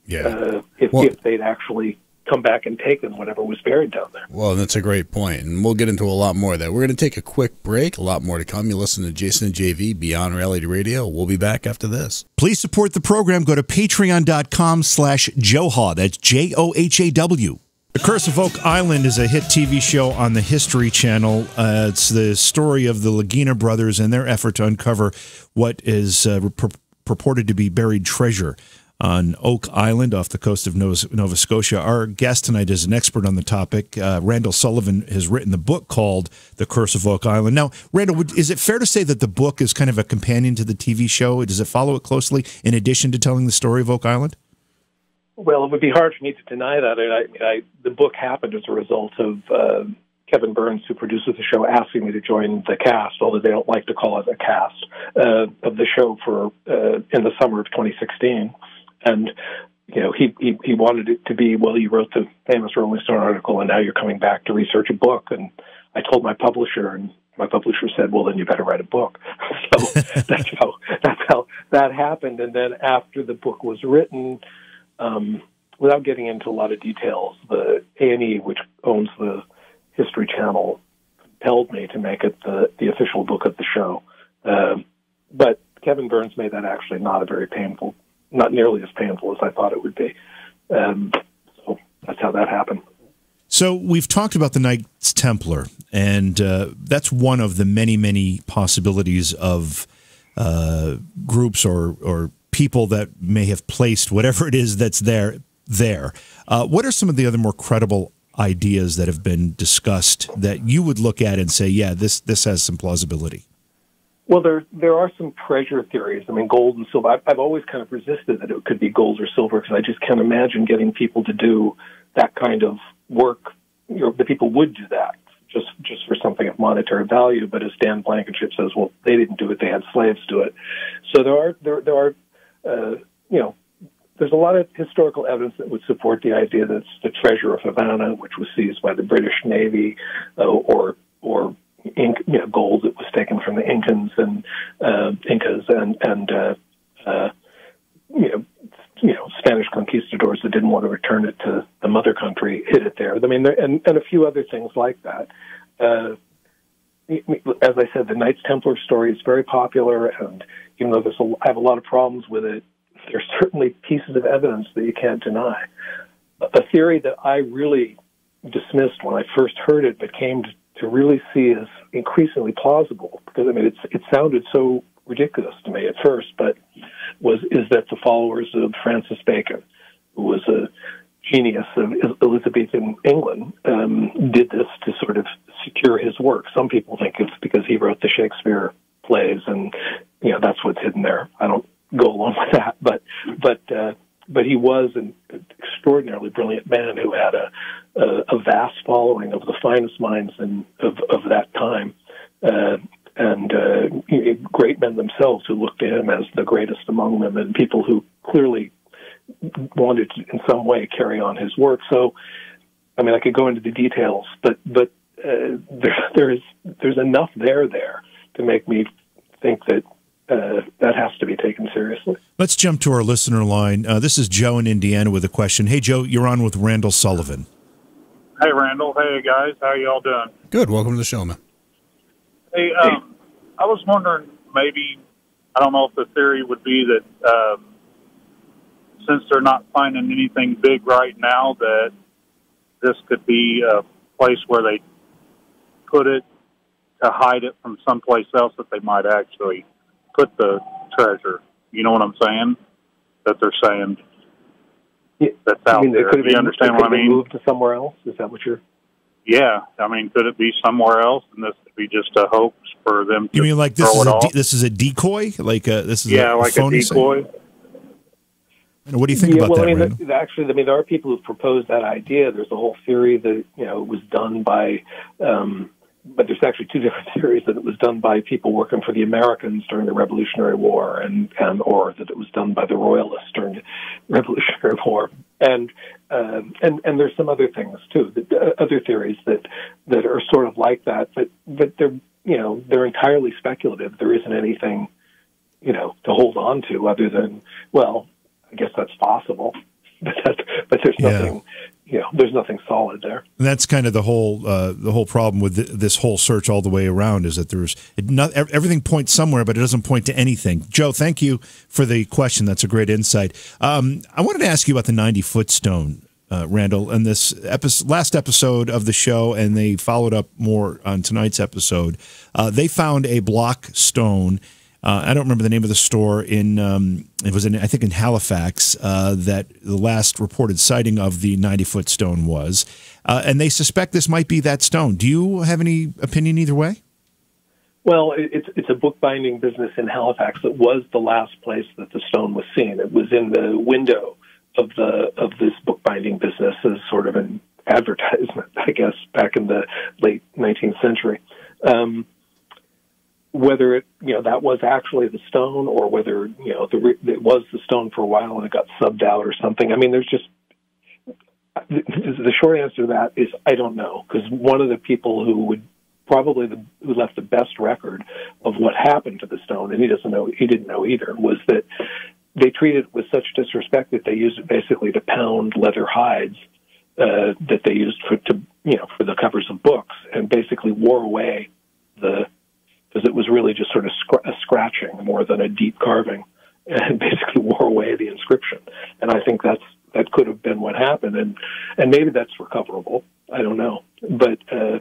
yeah. uh, if, well, if they'd actually come back and take them whatever was buried down there. Well, that's a great point, and we'll get into a lot more of that. We're going to take a quick break. A lot more to come. You listen to Jason and J V, Beyond Reality Radio. We'll be back after this. Please support the program. Go to patreon dot com slash johaw. That's J O H A W. The Curse of Oak Island is a hit T V show on the History Channel. Uh, it's the story of the Lagina brothers and their effort to uncover what is uh, pur purported to be buried treasure on Oak Island off the coast of Nova, Nova Scotia. Our guest tonight is an expert on the topic. Uh, Randall Sullivan has written the book called The Curse of Oak Island. Now, Randall, is it fair to say that the book is kind of a companion to the T V show? Does it follow it closely in addition to telling the story of Oak Island? Well, it would be hard for me to deny that. I, I, the book happened as a result of uh, Kevin Burns, who produces the show, asking me to join the cast, although they don't like to call it a cast, uh, of the show for uh, in the summer of twenty sixteen. And, you know, he, he, he wanted it to be, well, you wrote the famous Rolling Stone article, and now you're coming back to research a book. And I told my publisher, and my publisher said, well, then you better write a book. So that's, how, that's how that happened. And then after the book was written, um, without getting into a lot of details, the A and E, which owns the History Channel, compelled me to make it the, the official book of the show. Uh, but Kevin Burns made that actually not a very painful not nearly as painful as I thought it would be. Um, so that's how that happened. So we've talked about the Knights Templar, and uh, that's one of the many, many possibilities of uh, groups or, or people that may have placed whatever it is that's there. there. Uh, what are some of the other more credible ideas that have been discussed that you would look at and say, yeah, this, this has some plausibility? Well, there there are some treasure theories. I mean, gold and silver. I've, I've always kind of resisted that it could be gold or silver because I just can't imagine getting people to do that kind of work. You know, the people would do that just just for something of monetary value. But as Dan Blankenship says, well, they didn't do it; they had slaves do it. So there are there there are uh, you know there's a lot of historical evidence that would support the idea that it's the treasure of Havana, which was seized by the British Navy, uh, or or Inc, you know, gold that was taken from the Incans and uh, Incas and and uh, uh, you know, you know, Spanish conquistadors that didn't want to return it to the mother country hid it there. I mean, there, and and a few other things like that. Uh, as I said, the Knights Templar story is very popular, and even though there's a, I have a lot of problems with it, there's certainly pieces of evidence that you can't deny. A theory that I really dismissed when I first heard it, but came to to really see as increasingly plausible, because I mean it's, it sounded so ridiculous to me at first, but was is that the followers of Francis Bacon, who was a genius of Elizabethan England, um, did this to sort of secure his work. Some people think it's because he wrote the Shakespeare plays, and you know that's what's hidden there. I don't go along with that, but but uh, but he was an extraordinarily brilliant man who had a a, a vast following of the finest minds in, of, of that time, uh, and uh, great men themselves who looked to him as the greatest among them, and people who clearly wanted to, in some way, carry on his work. So, I mean, I could go into the details, but but uh, there, there is there's enough there there to make me think that Uh, that has to be taken seriously. Let's jump to our listener line. Uh, this is Joe in Indiana with a question. Hey, Joe, you're on with Randall Sullivan. Hey, Randall. Hey, guys. How y'all doing? Good. Welcome to the show, man. Hey, um, hey. I was wondering maybe, I don't know if the theory would be that um, since they're not finding anything big right now, that this could be a place where they put it to hide it from someplace else that they might actually put the treasure. You know what I'm saying? That they're saying that's out I mean, there. Could you understand what I mean? Moved to somewhere else. Is that what you're? Yeah, I mean, could it be somewhere else, and this could be just a hoax for them? You to mean like this is a de- this is a decoy? Like a, this is yeah, a, like a, a decoy. And what do you think yeah, about well, that? I mean, Randall? That, actually, I mean, there are people who've proposed that idea. There's a whole theory that you know it was done by. Um, But there's actually two different theories, that it was done by people working for the Americans during the Revolutionary War, and, and or that it was done by the Royalists during the Revolutionary War, and um, and and there's some other things too, that, uh, other theories that that are sort of like that, but but they're you know they're entirely speculative. There isn't anything you know to hold on to other than well, I guess that's possible, but that's, but there's nothing. Yeah. You know, there's nothing solid there. And that's kind of the whole uh, the whole problem with th this whole search all the way around is that there's it not, everything points somewhere, but it doesn't point to anything. Joe, thank you for the question. That's a great insight. Um, I wanted to ask you about the ninety foot stone, uh, Randall, and this episode, last episode of the show, and they followed up more on tonight's episode. Uh, they found a block stone. Uh, I don't remember the name of the store in um, it was in I think in Halifax uh, that the last reported sighting of the ninety foot stone was, uh, and they suspect this might be that stone. Do you have any opinion either way? Well, it's it's a bookbinding business in Halifax that was the last place that the stone was seen. It was in the window of the of this bookbinding business as sort of an advertisement, I guess, back in the late nineteenth century. Um, Whether it, you know, that was actually the stone, or whether you know the, it was the stone for a while and it got subbed out or something. I mean, there's just the short answer to that is I don't know, because one of the people who would probably the, who left the best record of what happened to the stone, and he doesn't know, he didn't know either, was that they treated it with such disrespect that they used it basically to pound leather hides uh, that they used for to you know for the covers of books, and basically wore away the. Because it was really just sort of scr a scratching more than a deep carving, and basically wore away the inscription. And I think that's that could have been what happened, and and maybe that's recoverable. I don't know, but uh,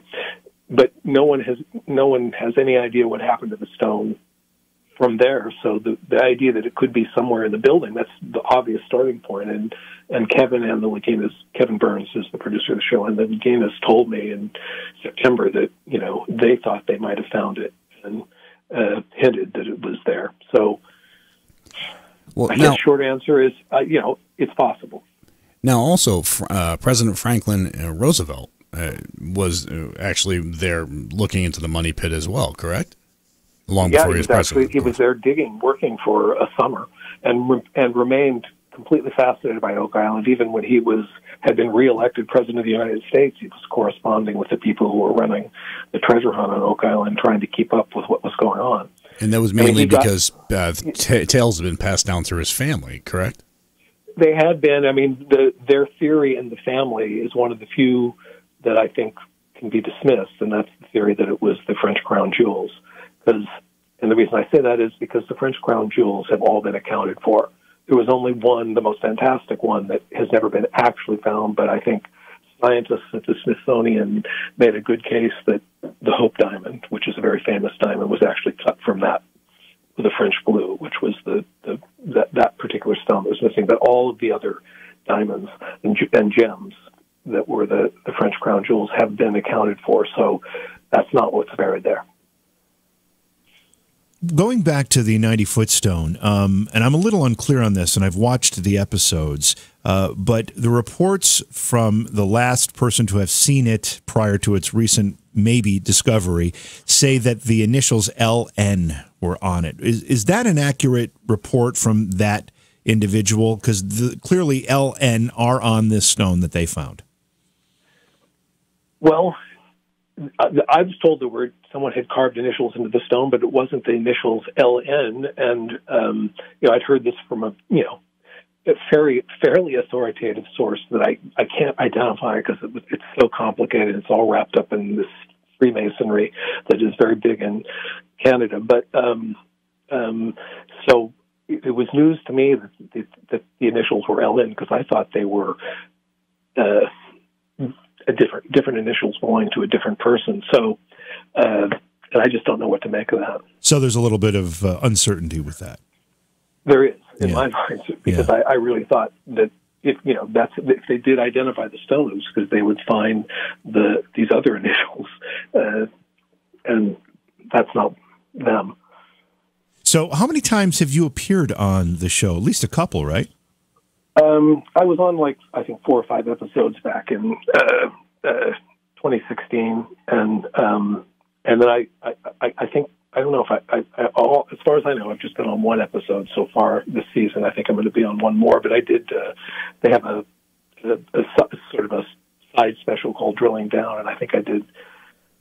but no one has no one has any idea what happened to the stone from there. So the the idea that it could be somewhere in the building, that's the obvious starting point. And and Kevin and the Laginas, Kevin Burns is the producer of the show, and the Laginas told me in September that you know they thought they might have found it. And uh, hinted that it was there. So well, I guess now, short answer is, uh, you know, it's possible. Now, also, uh, President Franklin Roosevelt uh, was actually there looking into the money pit as well, correct? Long yeah, before he was exactly. president. He was there digging, working for a summer, and re and remained completely fascinated by Oak Island. Even when he was had been reelected president of the United States, he was corresponding with the people who were running the treasure hunt on Oak Island, trying to keep up with what was going on. And that was mainly got, because uh, t tales have been passed down through his family, correct? They had been. I mean, the, their theory in the family is one of the few that I think can be dismissed, and that's the theory that it was the French crown jewels. Because, and the reason I say that is because the French crown jewels have all been accounted for. There was only one, the most fantastic one, that has never been actually found, but I think scientists at the Smithsonian made a good case that the Hope Diamond, which is a very famous diamond, was actually cut from that, the French Blue, which was the, the that, that particular stone that was missing. But all of the other diamonds and, and gems that were the, the French crown jewels have been accounted for, so that's not what's buried there. Going back to the ninety-foot stone, um, and I'm a little unclear on this, and I've watched the episodes, uh, but the reports from the last person to have seen it prior to its recent maybe discovery say that the initials L N were on it. Is, is that an accurate report from that individual? Because clearly L N are on this stone that they found. Well, I was told the word someone had carved initials into the stone, but it wasn't the initials L N. And um, you know, I'd heard this from a you know a very fairly authoritative source that I I can't identify because it, it's so complicated. It's all wrapped up in this Freemasonry that is very big in Canada. But um, um, so it, it was news to me that the, that the initials were L N because I thought they were. Uh, A different different initials belonging to a different person. So, uh, and I just don't know what to make of that. So there's a little bit of uh, uncertainty with that. There is, in yeah. my mind, because yeah. I, I really thought that if you know that's if they did identify the stones, because they would find the these other initials, uh, and that's not them. So, how many times have you appeared on the show? At least a couple, right? Um, I was on, like, I think four or five episodes back in uh, uh, twenty sixteen, and um, and then I, I, I think, I don't know if I, I, I all, as far as I know, I've just been on one episode so far this season. I think I'm going to be on one more, but I did, uh, they have a, a, a, a sort of a side special called Drilling Down, and I think I did,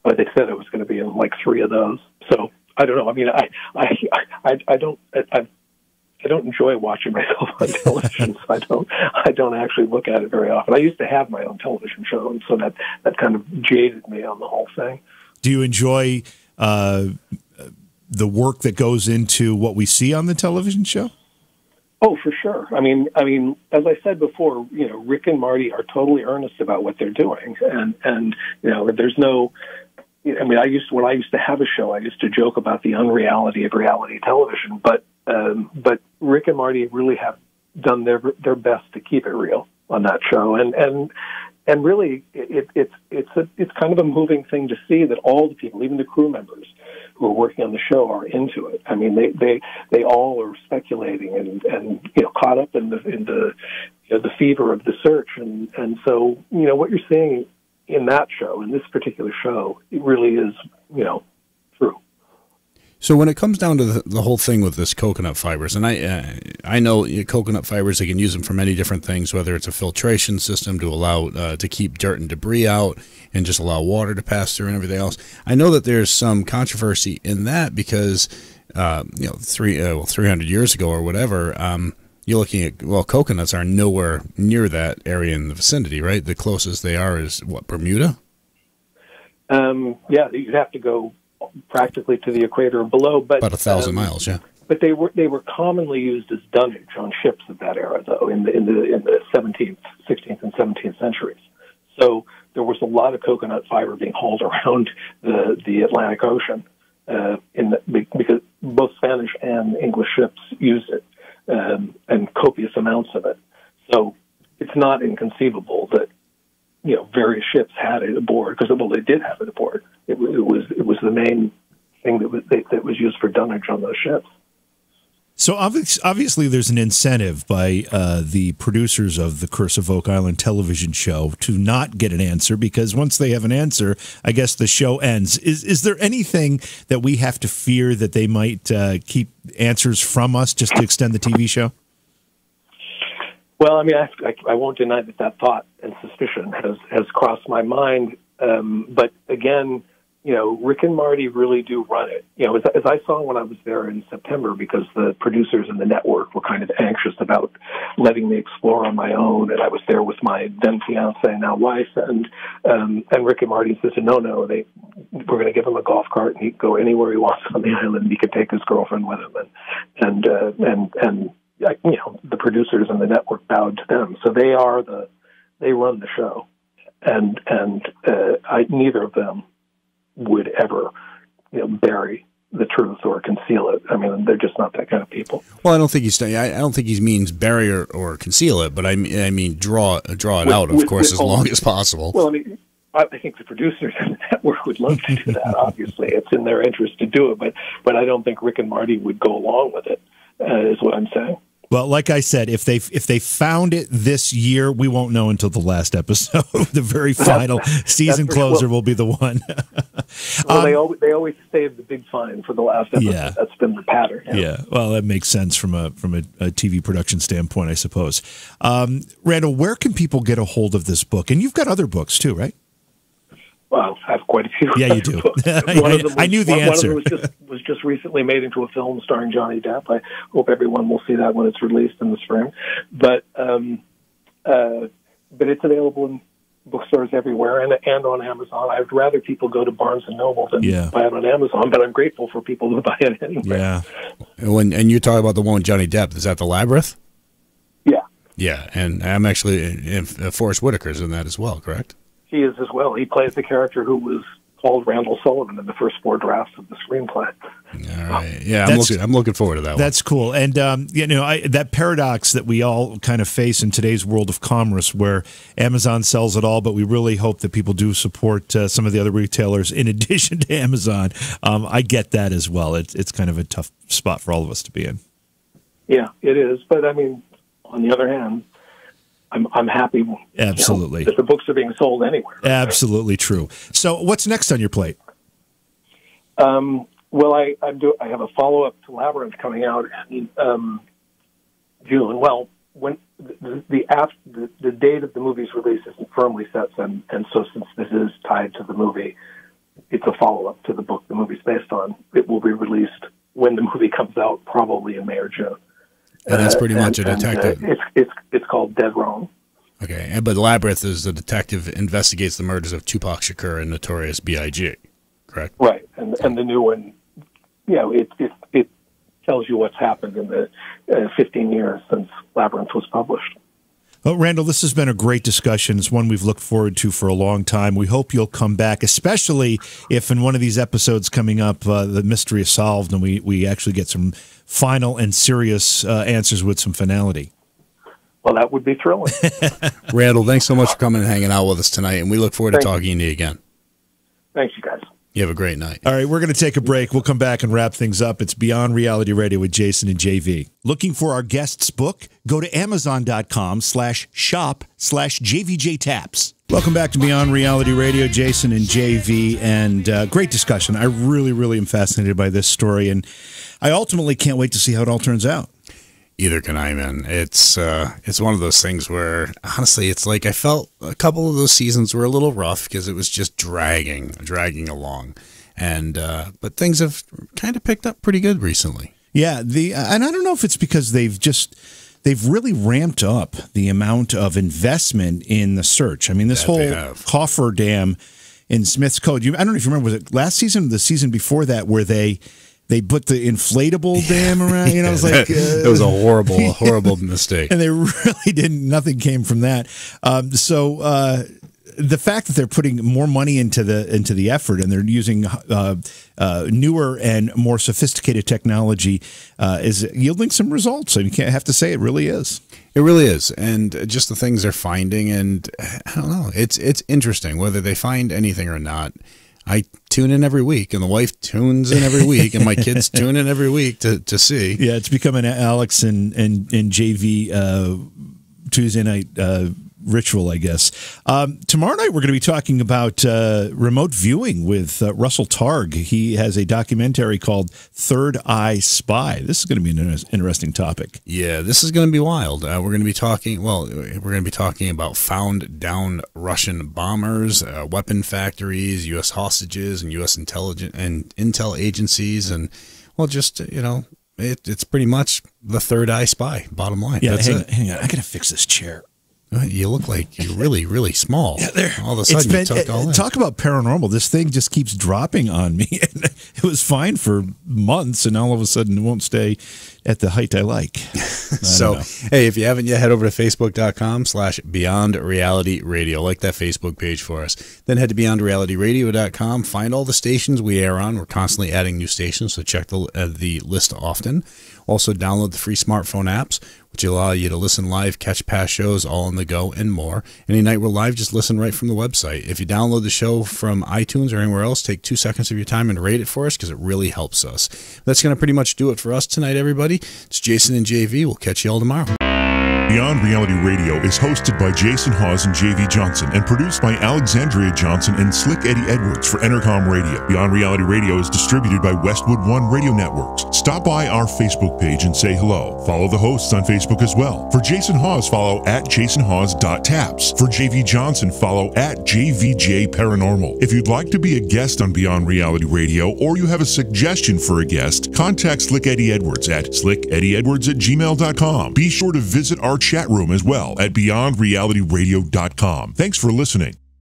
but they said I was going to be in, like, three of those. So, I don't know, I mean, I, I, I, I don't, I, I've I don't enjoy watching myself on television, so I don't. I don't actually look at it very often. I used to have my own television show, and so that that kind of jaded me on the whole thing. Do you enjoy uh, the work that goes into what we see on the television show? Oh, for sure. I mean, I mean, as I said before, you know, Rick and Marty are totally earnest about what they're doing, and and you know, there's no. I mean, I used to, when I used to have a show, I used to joke about the unreality of reality television, but. Um, but Rick and Marty really have done their their best to keep it real on that show, and and and really it, it's it's a, it's kind of a moving thing to see that all the people, even the crew members who are working on the show, are into it. I mean, they they, they all are speculating and, and you know caught up in the in the you know, the fever of the search, and and so you know what you're seeing in that show, in this particular show, it really is you know. So when it comes down to the, the whole thing with this coconut fibers, and I uh, I know you know, coconut fibers, they can use them for many different things, whether it's a filtration system to allow uh, to keep dirt and debris out and just allow water to pass through and everything else. I know that there's some controversy in that because, uh, you know, three uh, well, three hundred years ago or whatever, um, you're looking at, well, coconuts are nowhere near that area in the vicinity, right? The closest they are is, what, Bermuda? Um, yeah, you'd have to go practically to the equator below, but about a thousand um, miles, yeah. But they were they were commonly used as dunnage on ships of that era, though, in the in the in the seventeenth, sixteenth, and seventeenth centuries. So there was a lot of coconut fiber being hauled around the the Atlantic Ocean, uh, in the, because both Spanish and English ships used it, um, and copious amounts of it. So it's not inconceivable that. You know, various ships had it aboard because, well, they did have it aboard. It, it was it was the main thing that was that, that was used for dunnage on those ships. So obviously there's an incentive by uh, the producers of the Curse of Oak Island television show to not get an answer, because once they have an answer, I guess the show ends. Is is there anything that we have to fear that they might uh, keep answers from us just to extend the T V show? Well, I mean, I, I, I won't deny that that thought and suspicion has, has crossed my mind. Um, but again, you know, Rick and Marty really do run it. You know, as, as I saw when I was there in September, because the producers and the network were kind of anxious about letting me explore on my own, and I was there with my then fiance and now wife, and um, and Rick and Marty said, no, no, they we're going to give him a golf cart, and he can go anywhere he wants on the island. He could take his girlfriend with him, and and uh, and and you know, the producers and the network bowed to them, so they are the they run the show, and and uh, I neither of them would ever, you know, bury the truth or conceal it. I mean, they're just not that kind of people. Well, I don't think he's. I don't think he means bury or, or conceal it, but I mean, I mean, draw draw it with, out, of with, course, with as long as possible. Well, I mean, I think the producers and the network would love to do that. Obviously, it's in their interest to do it, but but I don't think Rick and Marty would go along with it. Uh, is what I'm saying. Well, like I said, if they if they found it this year, we won't know until the last episode. The very final season closer well, will be the one. Well, um, they always they always save the big find for the last episode. Yeah. That's been the pattern. Yeah. yeah. Well, that makes sense from a from a, a T V production standpoint, I suppose. Um, Randall, where can people get a hold of this book? And you've got other books too, right? Well, I have quite a few. Yeah, you do. One of them was, I knew the one, answer. One of them was just, was just recently made into a film starring Johnny Depp. I hope everyone will see that when it's released in the spring. But um, uh, but it's available in bookstores everywhere and and on Amazon. I'd rather people go to Barnes and Noble than yeah. buy it on Amazon, but I'm grateful for people who buy it anyway. Yeah. When, and you're talking about the one with Johnny Depp. Is that the Labyrinth? Yeah. Yeah, and I'm actually and, uh, Forrest Whitaker's in that as well, correct? He is as well. He plays the character who was called Randall Sullivan in the first four drafts of the screenplay. All right. Yeah, I'm looking, I'm looking forward to that one. That's cool. And, um, you know, I, that paradox that we all kind of face in today's world of commerce where Amazon sells it all, but we really hope that people do support uh, some of the other retailers in addition to Amazon. Um, I get that as well. It's, it's kind of a tough spot for all of us to be in. Yeah, it is. But, I mean, on the other hand, I'm, I'm happy Absolutely. You know, that the books are being sold anywhere. Absolutely true. So what's next on your plate? Um, well, I I, do, I have a follow-up to Labyrinth coming out in um, June. Well, when the the, after, the the date of the movie's release isn't firmly set, and, and so since this is tied to the movie, it's a follow-up to the book the movie's based on. It will be released when the movie comes out, probably in May or June. And that's pretty much uh, and, a detective. And, uh, it's, it's, it's called Dead Wrong. Okay, and, but Labyrinth is the detective investigates the murders of Tupac Shakur and Notorious B I G, correct? Right, and and the new one, you know, it, it, it tells you what's happened in the uh, fifteen years since Labyrinth was published. Well, Randall, this has been a great discussion. It's one we've looked forward to for a long time. We hope you'll come back, especially if in one of these episodes coming up, uh, the mystery is solved and we, we actually get some final and serious uh, answers with some finality. Well, that would be thrilling. Randall, thanks so much for coming and hanging out with us tonight, and we look forward Thank to talking you. to you again. Thanks, you guys. You have a great night. All right, we're going to take a break. We'll come back and wrap things up. It's Beyond Reality Radio with Jason and J V. Looking for our guest's book? Go to amazon.com slash shop slash JVJ Taps. Welcome back to Beyond Reality Radio, Jason and J V, and uh, great discussion. I really, really am fascinated by this story, and I ultimately can't wait to see how it all turns out. Either can I, man. It's, uh, it's one of those things where, honestly, it's like I felt a couple of those seasons were a little rough because it was just dragging, dragging along. And, uh, but things have kind of picked up pretty good recently. Yeah. The, and I don't know if it's because they've just, they've really ramped up the amount of investment in the search. I mean, this whole cofferdam in Smith's Cove. I don't know if you remember, was it last season or the season before that where they, They put the inflatable dam around, you know, it was like... Uh, it was a horrible, a horrible mistake. And they really didn't, nothing came from that. Um, so uh, the fact that they're putting more money into the into the effort and they're using uh, uh, newer and more sophisticated technology uh, is yielding some results. And you can't have to say it really is. It really is. And just the things they're finding, and I don't know, it's, it's interesting whether they find anything or not. I tune in every week, and the wife tunes in every week, and my kids tune in every week to, to see. Yeah, it's become an Alex and, and, and J V uh, Tuesday night uh, ritual, I guess. Um, tomorrow night, we're going to be talking about uh, remote viewing with uh, Russell Targ. He has a documentary called Third Eye Spy. This is going to be an interesting topic. Yeah, this is going to be wild. Uh, we're going to be talking, well, we're going to be talking about found down Russian bombers, uh, weapon factories, U S hostages, and U S intelligence and intel agencies, and, well, just, you know, it, it's pretty much the Third Eye Spy, bottom line. Yeah, that's hang, it. hang on. I got to fix this chair. You look like you're really, really small. Yeah, there. All of a sudden, been, you took all uh, in. Talk about paranormal. This thing just keeps dropping on me. It was fine for months, and all of a sudden, it won't stay at the height I like. I so, hey, if you haven't yet, head over to Facebook.com slash Beyond Reality Radio. Like that Facebook page for us. Then head to Beyond Reality Radio dot com. Find all the stations we air on. We're constantly adding new stations, so check the, uh, the list often. Also, download the free smartphone apps, which allow you to listen live, catch past shows, all on the go, and more. Any night we're live, just listen right from the website. If you download the show from iTunes or anywhere else, take two seconds of your time and rate it for us, because it really helps us. That's going to pretty much do it for us tonight, everybody. It's Jason and J V. We'll catch you all tomorrow. Beyond Reality Radio is hosted by Jason Hawes and J V Johnson and produced by Alexandria Johnson and Slick Eddie Edwards for Entercom Radio. Beyond Reality Radio is distributed by Westwood One Radio Networks. Stop by our Facebook page and say hello. Follow the hosts on Facebook as well. For Jason Hawes, follow at jason hawes dot taps. For J V Johnson, follow at J V J Paranormal. If you'd like to be a guest on Beyond Reality Radio, or you have a suggestion for a guest, contact Slick Eddie Edwards at slick eddie edwards at gmail dot com. Be sure to visit our chat room as well at beyond reality radio dot com. Thanks for listening.